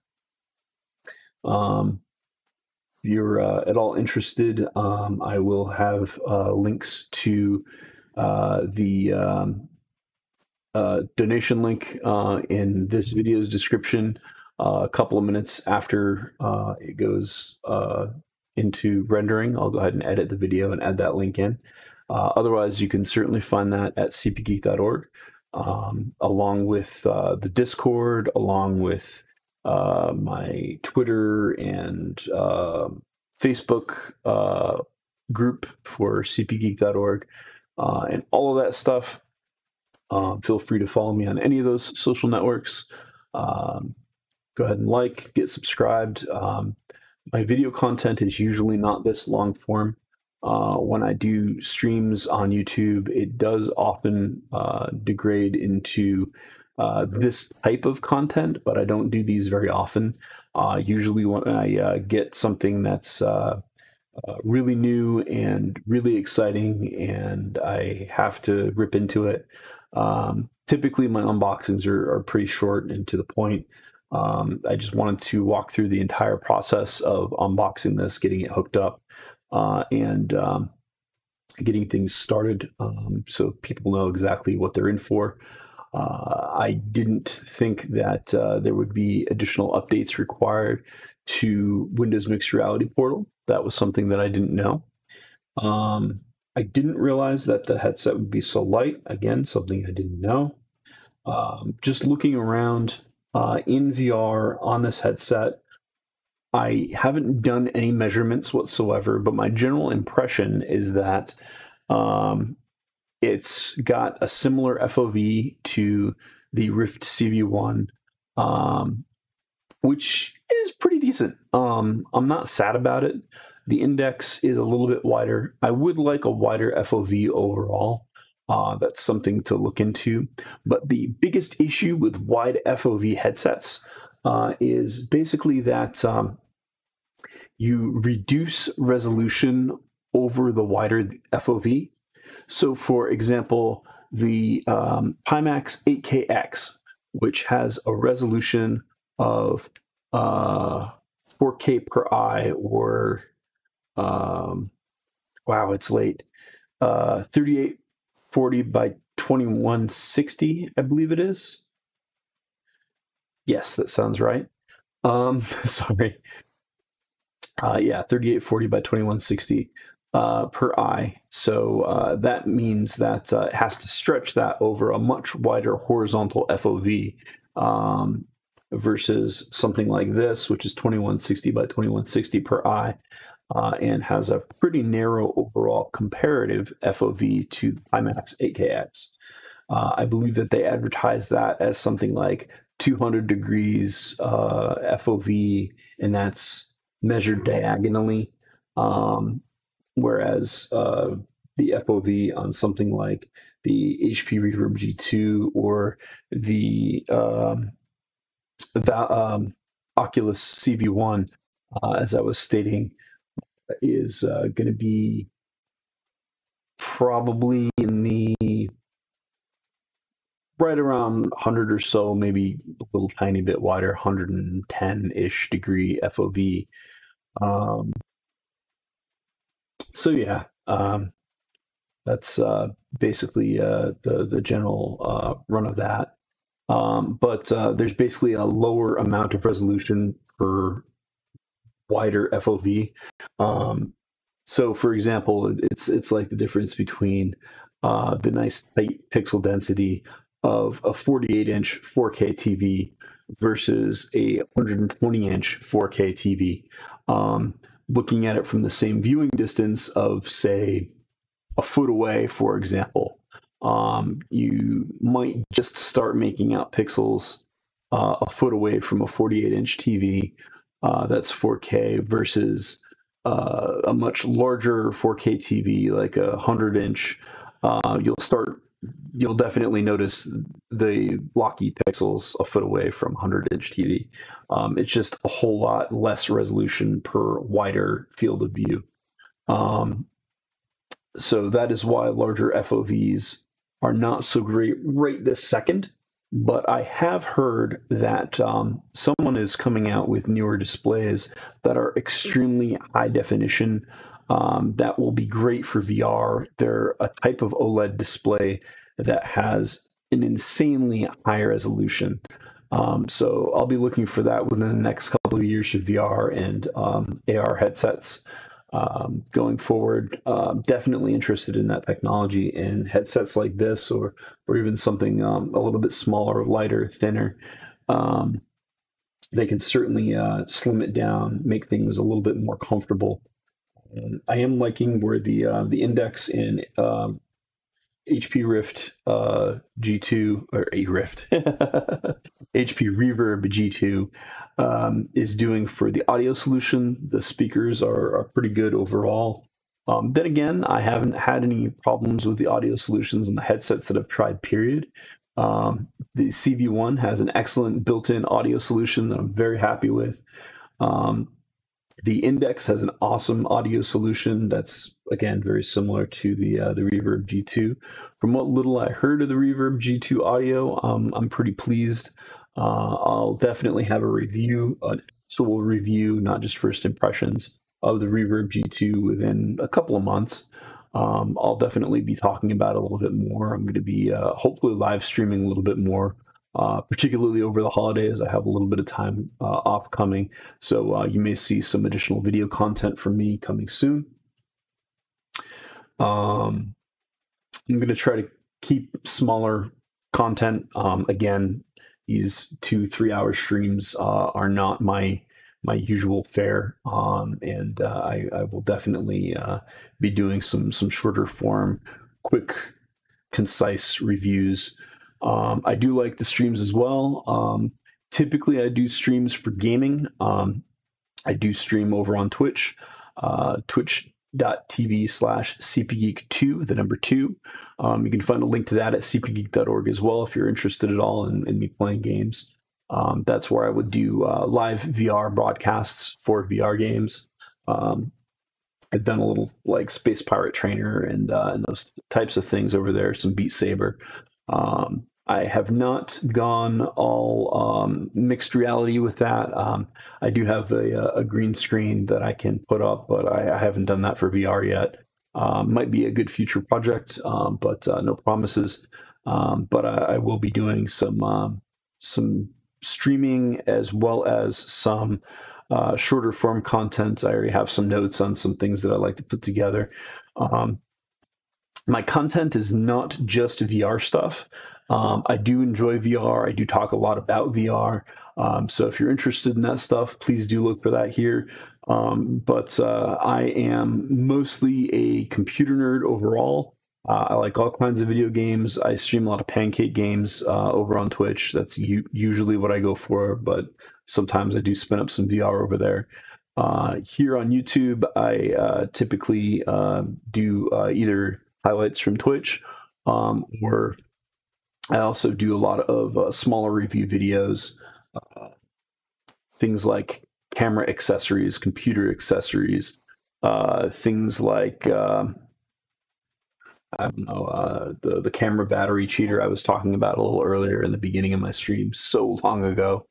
If you're at all interested, I will have links to the... donation link in this video's description a couple of minutes after it goes into rendering. I'll go ahead and edit the video and add that link in. Otherwise, you can certainly find that at cpgeek.org, along with the Discord, along with my Twitter and Facebook group for cpgeek.org, and all of that stuff. Feel free to follow me on any of those social networks. Go ahead and like, get subscribed. My video content is usually not this long form. When I do streams on YouTube, it does often degrade into this type of content, but I don't do these very often. Usually when I get something that's really new and really exciting and I have to rip into it, typically my unboxings are pretty short and to the point. I just wanted to walk through the entire process of unboxing this, getting it hooked up, and getting things started so people know exactly what they're in for. I didn't think that there would be additional updates required to Windows Mixed Reality Portal. That was something that I didn't know. I didn't realize that the headset would be so light. Again, something I didn't know. Just looking around in VR on this headset, I haven't done any measurements whatsoever, but my general impression is that it's got a similar FOV to the Rift CV1, which is pretty decent. I'm not sad about it. The Index is a little bit wider. I would like a wider FOV overall. That's something to look into. But the biggest issue with wide FOV headsets is basically that you reduce resolution over the wider FOV. So for example, the Pimax 8KX, which has a resolution of 4K per eye, or wow, it's late, 3840 by 2160, I believe it is. Yes, that sounds right. Sorry. Yeah, 3840 by 2160 per eye. So that means that it has to stretch that over a much wider horizontal FOV versus something like this, which is 2160 by 2160 per eye. And has a pretty narrow overall comparative FOV to the Pimax 8KX. I believe that they advertise that as something like 200 degrees FOV, and that's measured diagonally, whereas the FOV on something like the HP Reverb G2 or the Oculus CV1, as I was stating, is going to be probably in the right around 100 or so, maybe a little tiny bit wider, 110-ish degree FOV. So yeah, that's basically the general run of that. But there's basically a lower amount of resolution per wider FOV. So for example, it's like the difference between the nice tight pixel density of a 48-inch 4K TV versus a 120-inch 4K TV. Looking at it from the same viewing distance of, say, a foot away, for example, you might just start making out pixels a foot away from a 48-inch TV that's 4K versus a much larger 4K TV, like a 100-inch. You'll definitely notice the blocky pixels a foot away from 100-inch TV. It's just a whole lot less resolution per wider field of view. So that is why larger FOVs are not so great right this second. But I have heard that someone is coming out with newer displays that are extremely high definition. That will be great for VR. They're a type of OLED display that has an insanely high resolution. So I'll be looking for that within the next couple of years of VR and AR headsets going forward. Definitely interested in that technology, and headsets like this, or even something a little bit smaller, lighter, thinner. They can certainly slim it down, make things a little bit more comfortable. I am liking where the Index and HP Rift G2, or a Rift, HP Reverb G2 is doing for the audio solution. The speakers are pretty good overall. Then again, I haven't had any problems with the audio solutions and the headsets that I've tried, period. The CV1 has an excellent built-in audio solution that I'm very happy with. The Index has an awesome audio solution that's, again, very similar to the Reverb G2. From what little I heard of the Reverb G2 audio, I'm pretty pleased. I'll definitely have a review, an actual review, not just first impressions, of the Reverb G2 within a couple of months. I'll definitely be talking about it a little bit more. I'm going to be hopefully live streaming a little bit more, particularly over the holidays. I have a little bit of time off coming, so you may see some additional video content from me coming soon. I'm going to try to keep smaller content. Again, these 2-3 hour streams are not my usual fare, and I will definitely be doing some shorter form, quick, concise reviews. I do like the streams as well. Typically, I do streams for gaming. I do stream over on Twitch, twitch.tv/cpgeek2, the number 2. You can find a link to that at cpgeek.org as well if you're interested at all in me playing games. That's where I would do live VR broadcasts for VR games. I've done a little like Space Pirate Trainer and those types of things over there, some Beat Saber. I have not gone all mixed reality with that. I do have a green screen that I can put up, but I haven't done that for VR yet. Might be a good future project, but no promises. But I will be doing some streaming as well as some shorter form content. I already have some notes on some things that I like to put together. My content is not just VR stuff. I do enjoy VR. I do talk a lot about VR. So if you're interested in that stuff, please do look for that here. But I am mostly a computer nerd overall. I like all kinds of video games. I stream a lot of pancake games over on Twitch. That's usually what I go for, but sometimes I do spin up some VR over there. Here on YouTube, I typically do either highlights from Twitch, or I also do a lot of smaller review videos, things like camera accessories, computer accessories, things like, I don't know, the camera battery cheater I was talking about a little earlier in the beginning of my stream so long ago.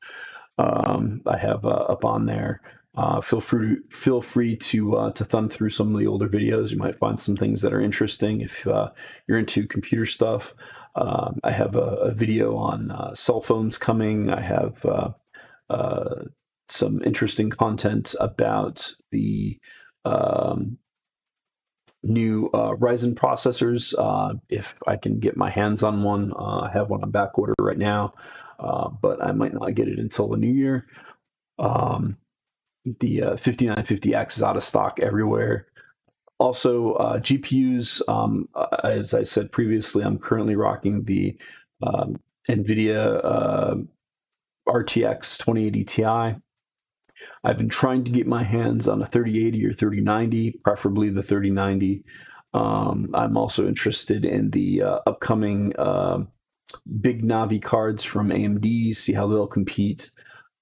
I have up on there. Feel free to thumb through some of the older videos. You might find some things that are interesting if you're into computer stuff. I have a video on cell phones coming. I have some interesting content about the new Ryzen processors. If I can get my hands on one, I have one on back order right now, but I might not get it until the new year. The 5950X is out of stock everywhere. Also, GPUs, as I said previously, I'm currently rocking the NVIDIA RTX 2080 Ti. I've been trying to get my hands on a 3080 or 3090, preferably the 3090. I'm also interested in the upcoming big Navi cards from AMD, see how they'll compete.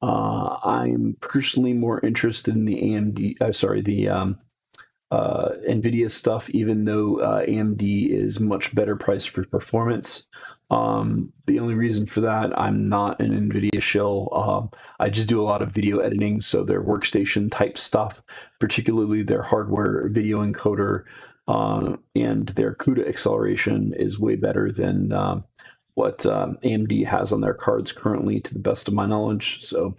I'm personally more interested in the NVIDIA stuff, even though AMD is much better priced for performance. The only reason for that, I'm not an NVIDIA shill. I just do a lot of video editing, so their workstation type stuff, particularly their hardware video encoder and their CUDA acceleration is way better than what AMD has on their cards currently, to the best of my knowledge. So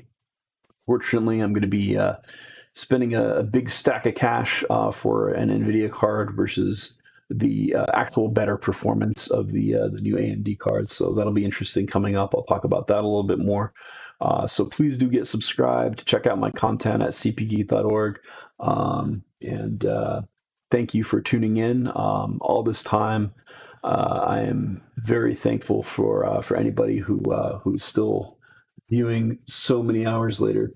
fortunately, I'm going to be spending a big stack of cash for an NVIDIA card versus the actual better performance of the new AMD cards. So that'll be interesting coming up. I'll talk about that a little bit more. So please do get subscribed. Check out my content at cpgeek.org. And thank you for tuning in all this time. I am very thankful for anybody who's still viewing so many hours later.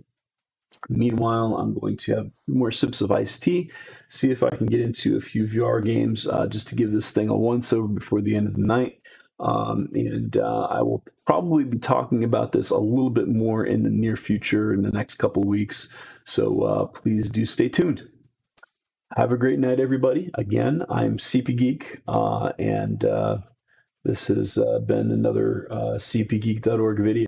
Meanwhile, I'm going to have more sips of iced tea, see if I can get into a few VR games just to give this thing a once-over before the end of the night. I will probably be talking about this a little bit more in the near future, in the next couple of weeks, so please do stay tuned. Have a great night, everybody. Again, I'm CP Geek, and this has been another cpgeek.org video.